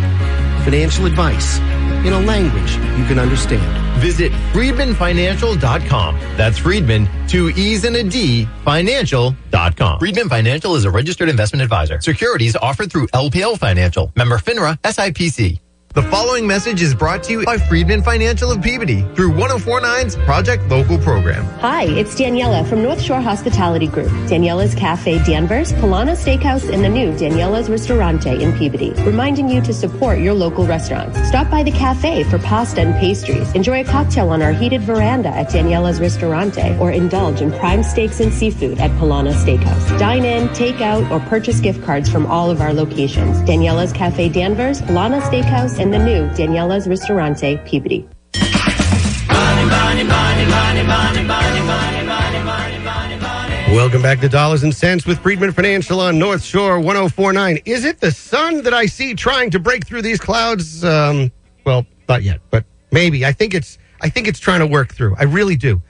Financial advice in a language you can understand. Visit Freedman Financial dot com. That's Freedman, two E's and a D, financial dot com. Freedman Financial is a registered investment advisor. Securities offered through L P L Financial. Member FINRA, S I P C. The following message is brought to you by Freedman Financial of Peabody through ten forty-nine's Project Local program. Hi, it's Daniela from North Shore Hospitality Group, Daniela's Cafe Danvers, Palana Steakhouse, and the new Daniela's Ristorante in Peabody, reminding you to support your local restaurants. Stop by the cafe for pasta and pastries. Enjoy a cocktail on our heated veranda at Daniela's Ristorante, or indulge in prime steaks and seafood at Palana Steakhouse. Dine in, take out, or purchase gift cards from all of our locations. Daniela's Cafe Danvers, Palana Steakhouse, and the new Daniela's Ristorante, Peabody. Welcome back to Dollars and Cents with Freedman Financial on North Shore ten forty-nine. Is it the sun that I see trying to break through these clouds? Um, well, not yet, but maybe. I think it's. I think it's trying to work through. I really do.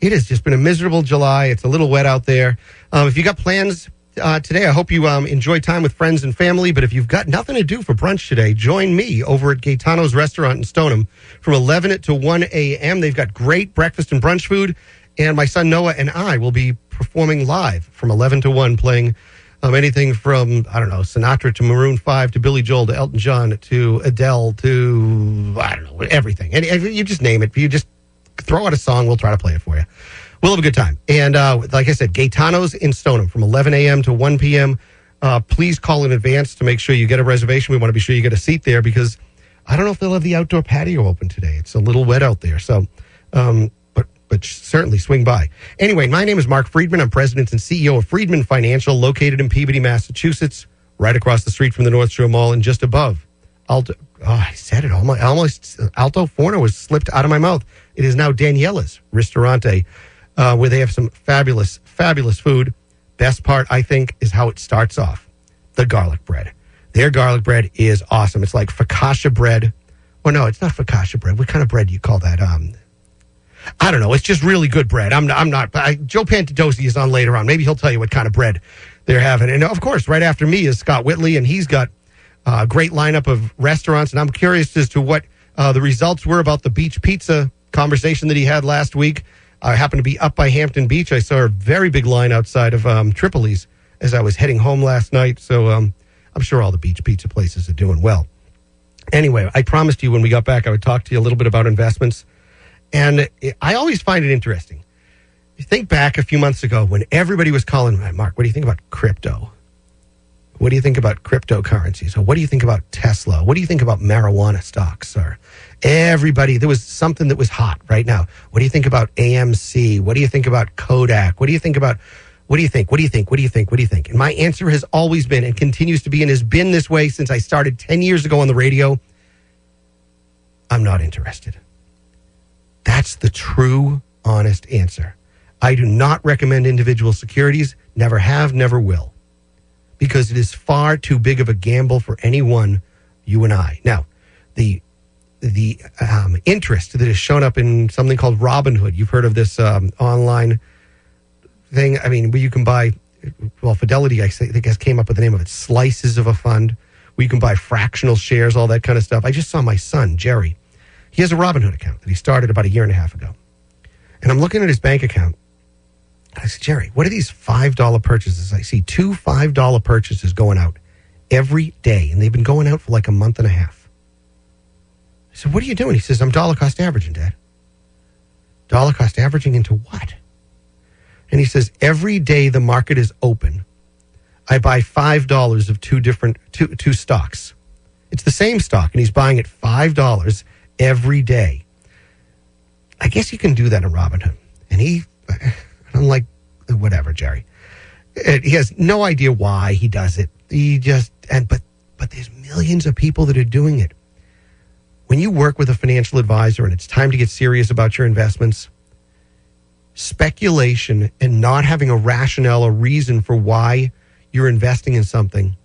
It has just been a miserable July. It's a little wet out there. Um, if you got plans Uh, today, I hope you um, enjoy time with friends and family, but if you've got nothing to do for brunch today, join me over at Gaetano's Restaurant in Stoneham from eleven to one a.m. They've got great breakfast and brunch food, and my son Noah and I will be performing live from eleven to one, playing um, anything from, I don't know, Sinatra to Maroon five to Billy Joel to Elton John to Adele to, I don't know, everything. And, and you just name it. You just throw out a song, we'll try to play it for you. We'll have a good time. And uh, like I said, Gaetano's in Stoneham from eleven a.m. to one p.m. Uh, please call in advance to make sure you get a reservation. We want to be sure you get a seat there because I don't know if they'll have the outdoor patio open today. It's a little wet out there. So, um, but, but certainly swing by. Anyway, my name is Marc Freedman. I'm president and C E O of Freedman Financial, located in Peabody, Massachusetts, right across the street from the North Shore Mall and just above Alto. Oh, I said it almost. almost Alto Forno was slipped out of my mouth. It is now Daniela's Ristorante, Uh, where they have some fabulous, fabulous food. Best part, I think, is how it starts off. The garlic bread. Their garlic bread is awesome. It's like focaccia bread. Or no, it's not focaccia bread. What kind of bread do you call that? Um, I don't know. It's just really good bread. I'm, I'm not. I, Joe Pantadosi is on later on. Maybe he'll tell you what kind of bread they're having. And, of course, right after me is Scott Whitley, and he's got a great lineup of restaurants. And I'm curious as to what uh, the results were about the beach pizza conversation that he had last week. I happened to be up by Hampton Beach. I saw a very big line outside of um, Tripoli's as I was heading home last night. So um, I'm sure all the beach pizza places are doing well. Anyway, I promised you when we got back I would talk to you a little bit about investments. And it, I always find it interesting. You think back a few months ago when everybody was calling, Mark, what do you think about crypto? What do you think about cryptocurrencies? Or what do you think about Tesla? What do you think about marijuana stocks? Or everybody, there was something that was hot right now. What do you think about A M C? What do you think about Kodak? What do you think about, what do you think? What do you think? What do you think? What do you think? And my answer has always been and continues to be and has been this way since I started ten years ago on the radio. I'm not interested. That's the true, honest answer. I do not recommend individual securities. Never have, never will. Because it is far too big of a gamble for anyone, you and I. Now, the the um, interest that has shown up in something called Robinhood. You've heard of this um, online thing. I mean, where you can buy, well, Fidelity, I think, has came up with the name of it, slices of a fund, where you can buy fractional shares, all that kind of stuff. I just saw my son, Jerry. He has a Robinhood account that he started about a year and a half ago. And I'm looking at his bank account. I said, Jerry, what are these five dollar purchases? I see two five dollar purchases going out every day, and they've been going out for like a month and a half. I said, what are you doing? He says, I'm dollar cost averaging, Dad. Dollar cost averaging into what? And he says, every day the market is open, I buy five dollars of two different, two, two stocks. It's the same stock, and he's buying it five dollars every day. I guess you can do that in Robinhood. And he... I'm like, whatever, Jerry. And he has no idea why he does it. He just, and but but there's millions of people that are doing it. When you work with a financial advisor and it's time to get serious about your investments, speculation and not having a rationale or reason for why you're investing in something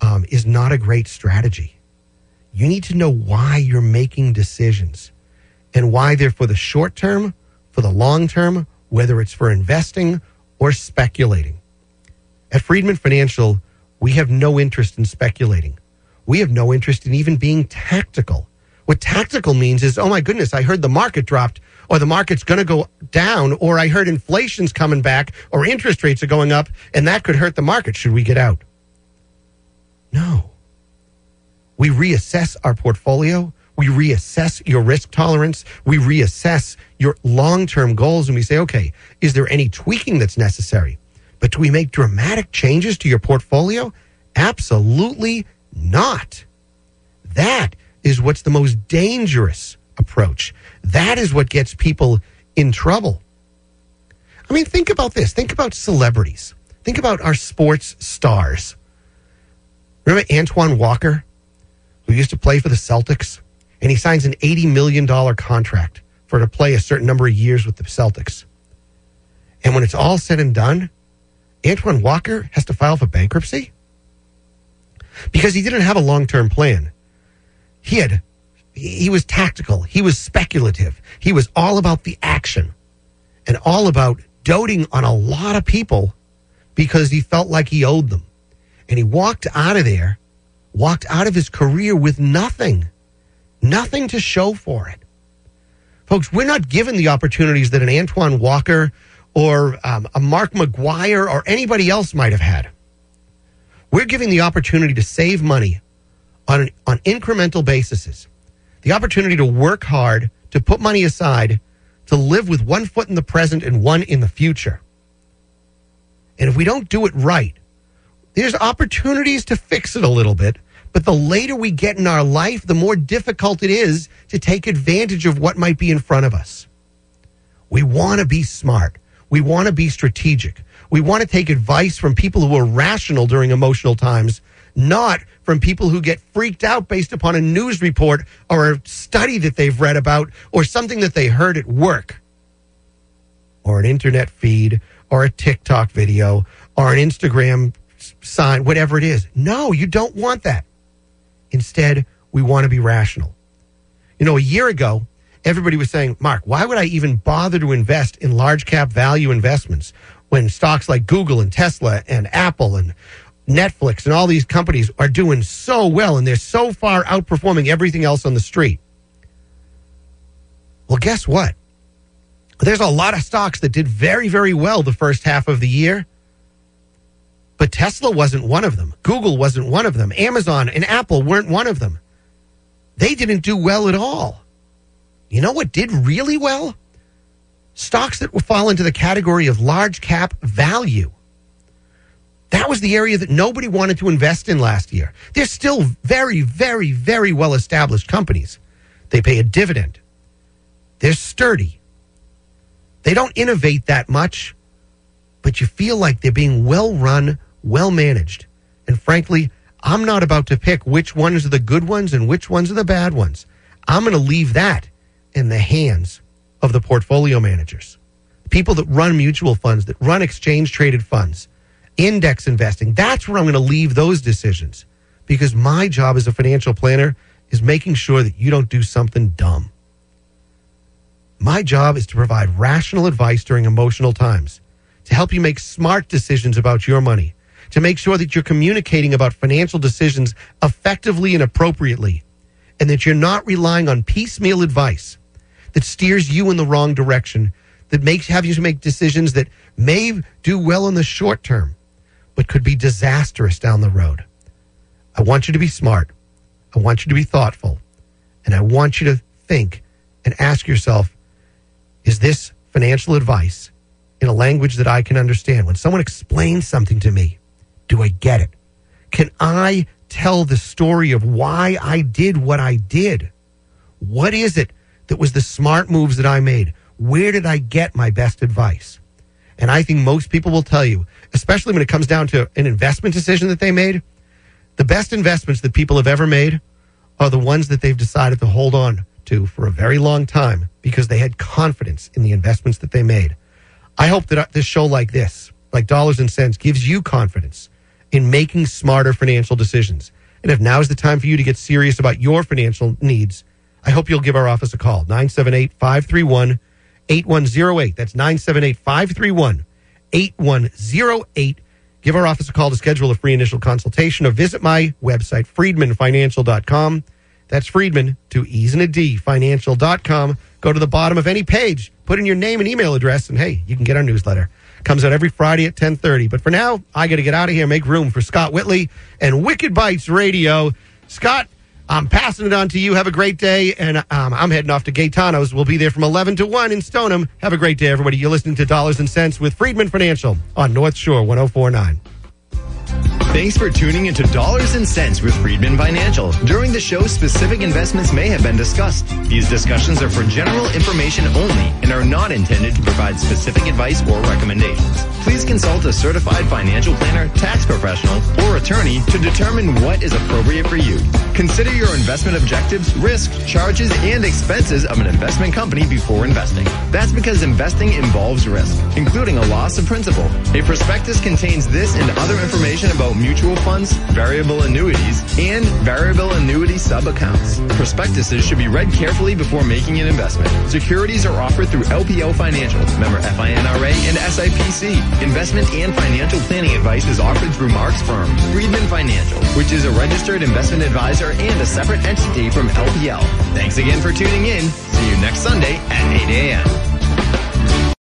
um, is not a great strategy. You need to know why you're making decisions and why they're for the short term, for the long term, whether it's for investing or speculating. At Freedman Financial, we have no interest in speculating. We have no interest in even being tactical. What tactical means is, oh, my goodness, I heard the market dropped, or the market's going to go down, or I heard inflation's coming back, or interest rates are going up, and that could hurt the market. Should we get out? No. We reassess our portfolio. We reassess your risk tolerance. We reassess your long-term goals, and we say, okay, is there any tweaking that's necessary? But do we make dramatic changes to your portfolio? Absolutely not. That is what's the most dangerous approach. That is what gets people in trouble. I mean, think about this. Think about celebrities. Think about our sports stars. Remember Antoine Walker, who used to play for the Celtics? And he signs an eighty million dollars contract for to play a certain number of years with the Celtics. And when it's all said and done, Antoine Walker has to file for bankruptcy because he didn't have a long-term plan. He had, he was tactical. He was speculative. He was all about the action and all about doting on a lot of people because he felt like he owed them. And he walked out of there, walked out of his career with nothing. Nothing to show for it. Folks, we're not given the opportunities that an Antoine Walker or um, a Mark McGuire or anybody else might have had. We're given the opportunity to save money on, an, on incremental basis. The opportunity to work hard, to put money aside, to live with one foot in the present and one in the future. And if we don't do it right, there's opportunities to fix it a little bit. But the later we get in our life, the more difficult it is to take advantage of what might be in front of us. We want to be smart. We want to be strategic. We want to take advice from people who are rational during emotional times, not from people who get freaked out based upon a news report or a study that they've read about or something that they heard at work or an internet feed or a TikTok video or an Instagram sign, whatever it is. No, you don't want that. Instead, we want to be rational. You know, a year ago, everybody was saying, Mark, why would I even bother to invest in large cap value investments when stocks like Google and Tesla and Apple and Netflix and all these companies are doing so well and they're so far outperforming everything else on the street? Well, guess what? There's a lot of stocks that did very, very well the first half of the year. But Tesla wasn't one of them. Google wasn't one of them. Amazon and Apple weren't one of them. They didn't do well at all. You know what did really well? Stocks that fall into the category of large cap value. That was the area that nobody wanted to invest in last year. They're still very, very, very well-established companies. They pay a dividend. They're sturdy. They don't innovate that much, but you feel like they're being well-run, well-managed. And frankly, I'm not about to pick which ones are the good ones and which ones are the bad ones. I'm going to leave that in the hands of the portfolio managers, people that run mutual funds, that run exchange-traded funds, index investing. That's where I'm going to leave those decisions, because my job as a financial planner is making sure that you don't do something dumb. My job is to provide rational advice during emotional times, to help you make smart decisions about your money, to make sure that you're communicating about financial decisions effectively and appropriately, and that you're not relying on piecemeal advice that steers you in the wrong direction, that makes have you to make decisions that may do well in the short term, but could be disastrous down the road. I want you to be smart. I want you to be thoughtful. And I want you to think and ask yourself, is this financial advice in a language that I can understand? When someone explains something to me, do I get it? Can I tell the story of why I did what I did? What is it that was the smart moves that I made? Where did I get my best advice? And I think most people will tell you, especially when it comes down to an investment decision that they made, the best investments that people have ever made are the ones that they've decided to hold on to for a very long time because they had confidence in the investments that they made. I hope that this show like this, like Dollars and Sense, gives you confidence in making smarter financial decisions. And if now is the time for you to get serious about your financial needs, I hope you'll give our office a call, nine seven eight, five three one, eight one zero eight. That's nine seven eight, five three one, eight one zero eight. Give our office a call to schedule a free initial consultation or visit my website, freedman financial dot com. That's Freedman, two E's and a D, financial dot com. Go to the bottom of any page, put in your name and email address, and hey, you can get our newsletter. Comes out every Friday at ten thirty. But for now, I got to get out of here, make room for Scott Whitley and Wicked Bites Radio. Scott, I'm passing it on to you. Have a great day, and um, I'm heading off to Gaetano's. We'll be there from eleven to one in Stoneham. Have a great day, everybody. You're listening to Dollars and Sense with Freedman Financial on North Shore one oh four point nine. Thanks for tuning into Dollars and Cents with Freedman Financial. During the show, specific investments may have been discussed. These discussions are for general information only and are not intended to provide specific advice or recommendations. Please consult a certified financial planner, tax professional, or attorney to determine what is appropriate for you. Consider your investment objectives, risks, charges, and expenses of an investment company before investing. That's because investing involves risk, including a loss of principal. A prospectus contains this and other information about mutual funds, variable annuities, and variable annuity sub-accounts. Prospectuses should be read carefully before making an investment. Securities are offered through L P L Financial, member FINRA and S I P C. Investment and financial planning advice is offered through Mark's firm, Freedman Financial, which is a registered investment advisor and a separate entity from L P L. Thanks again for tuning in. See you next Sunday at eight a.m.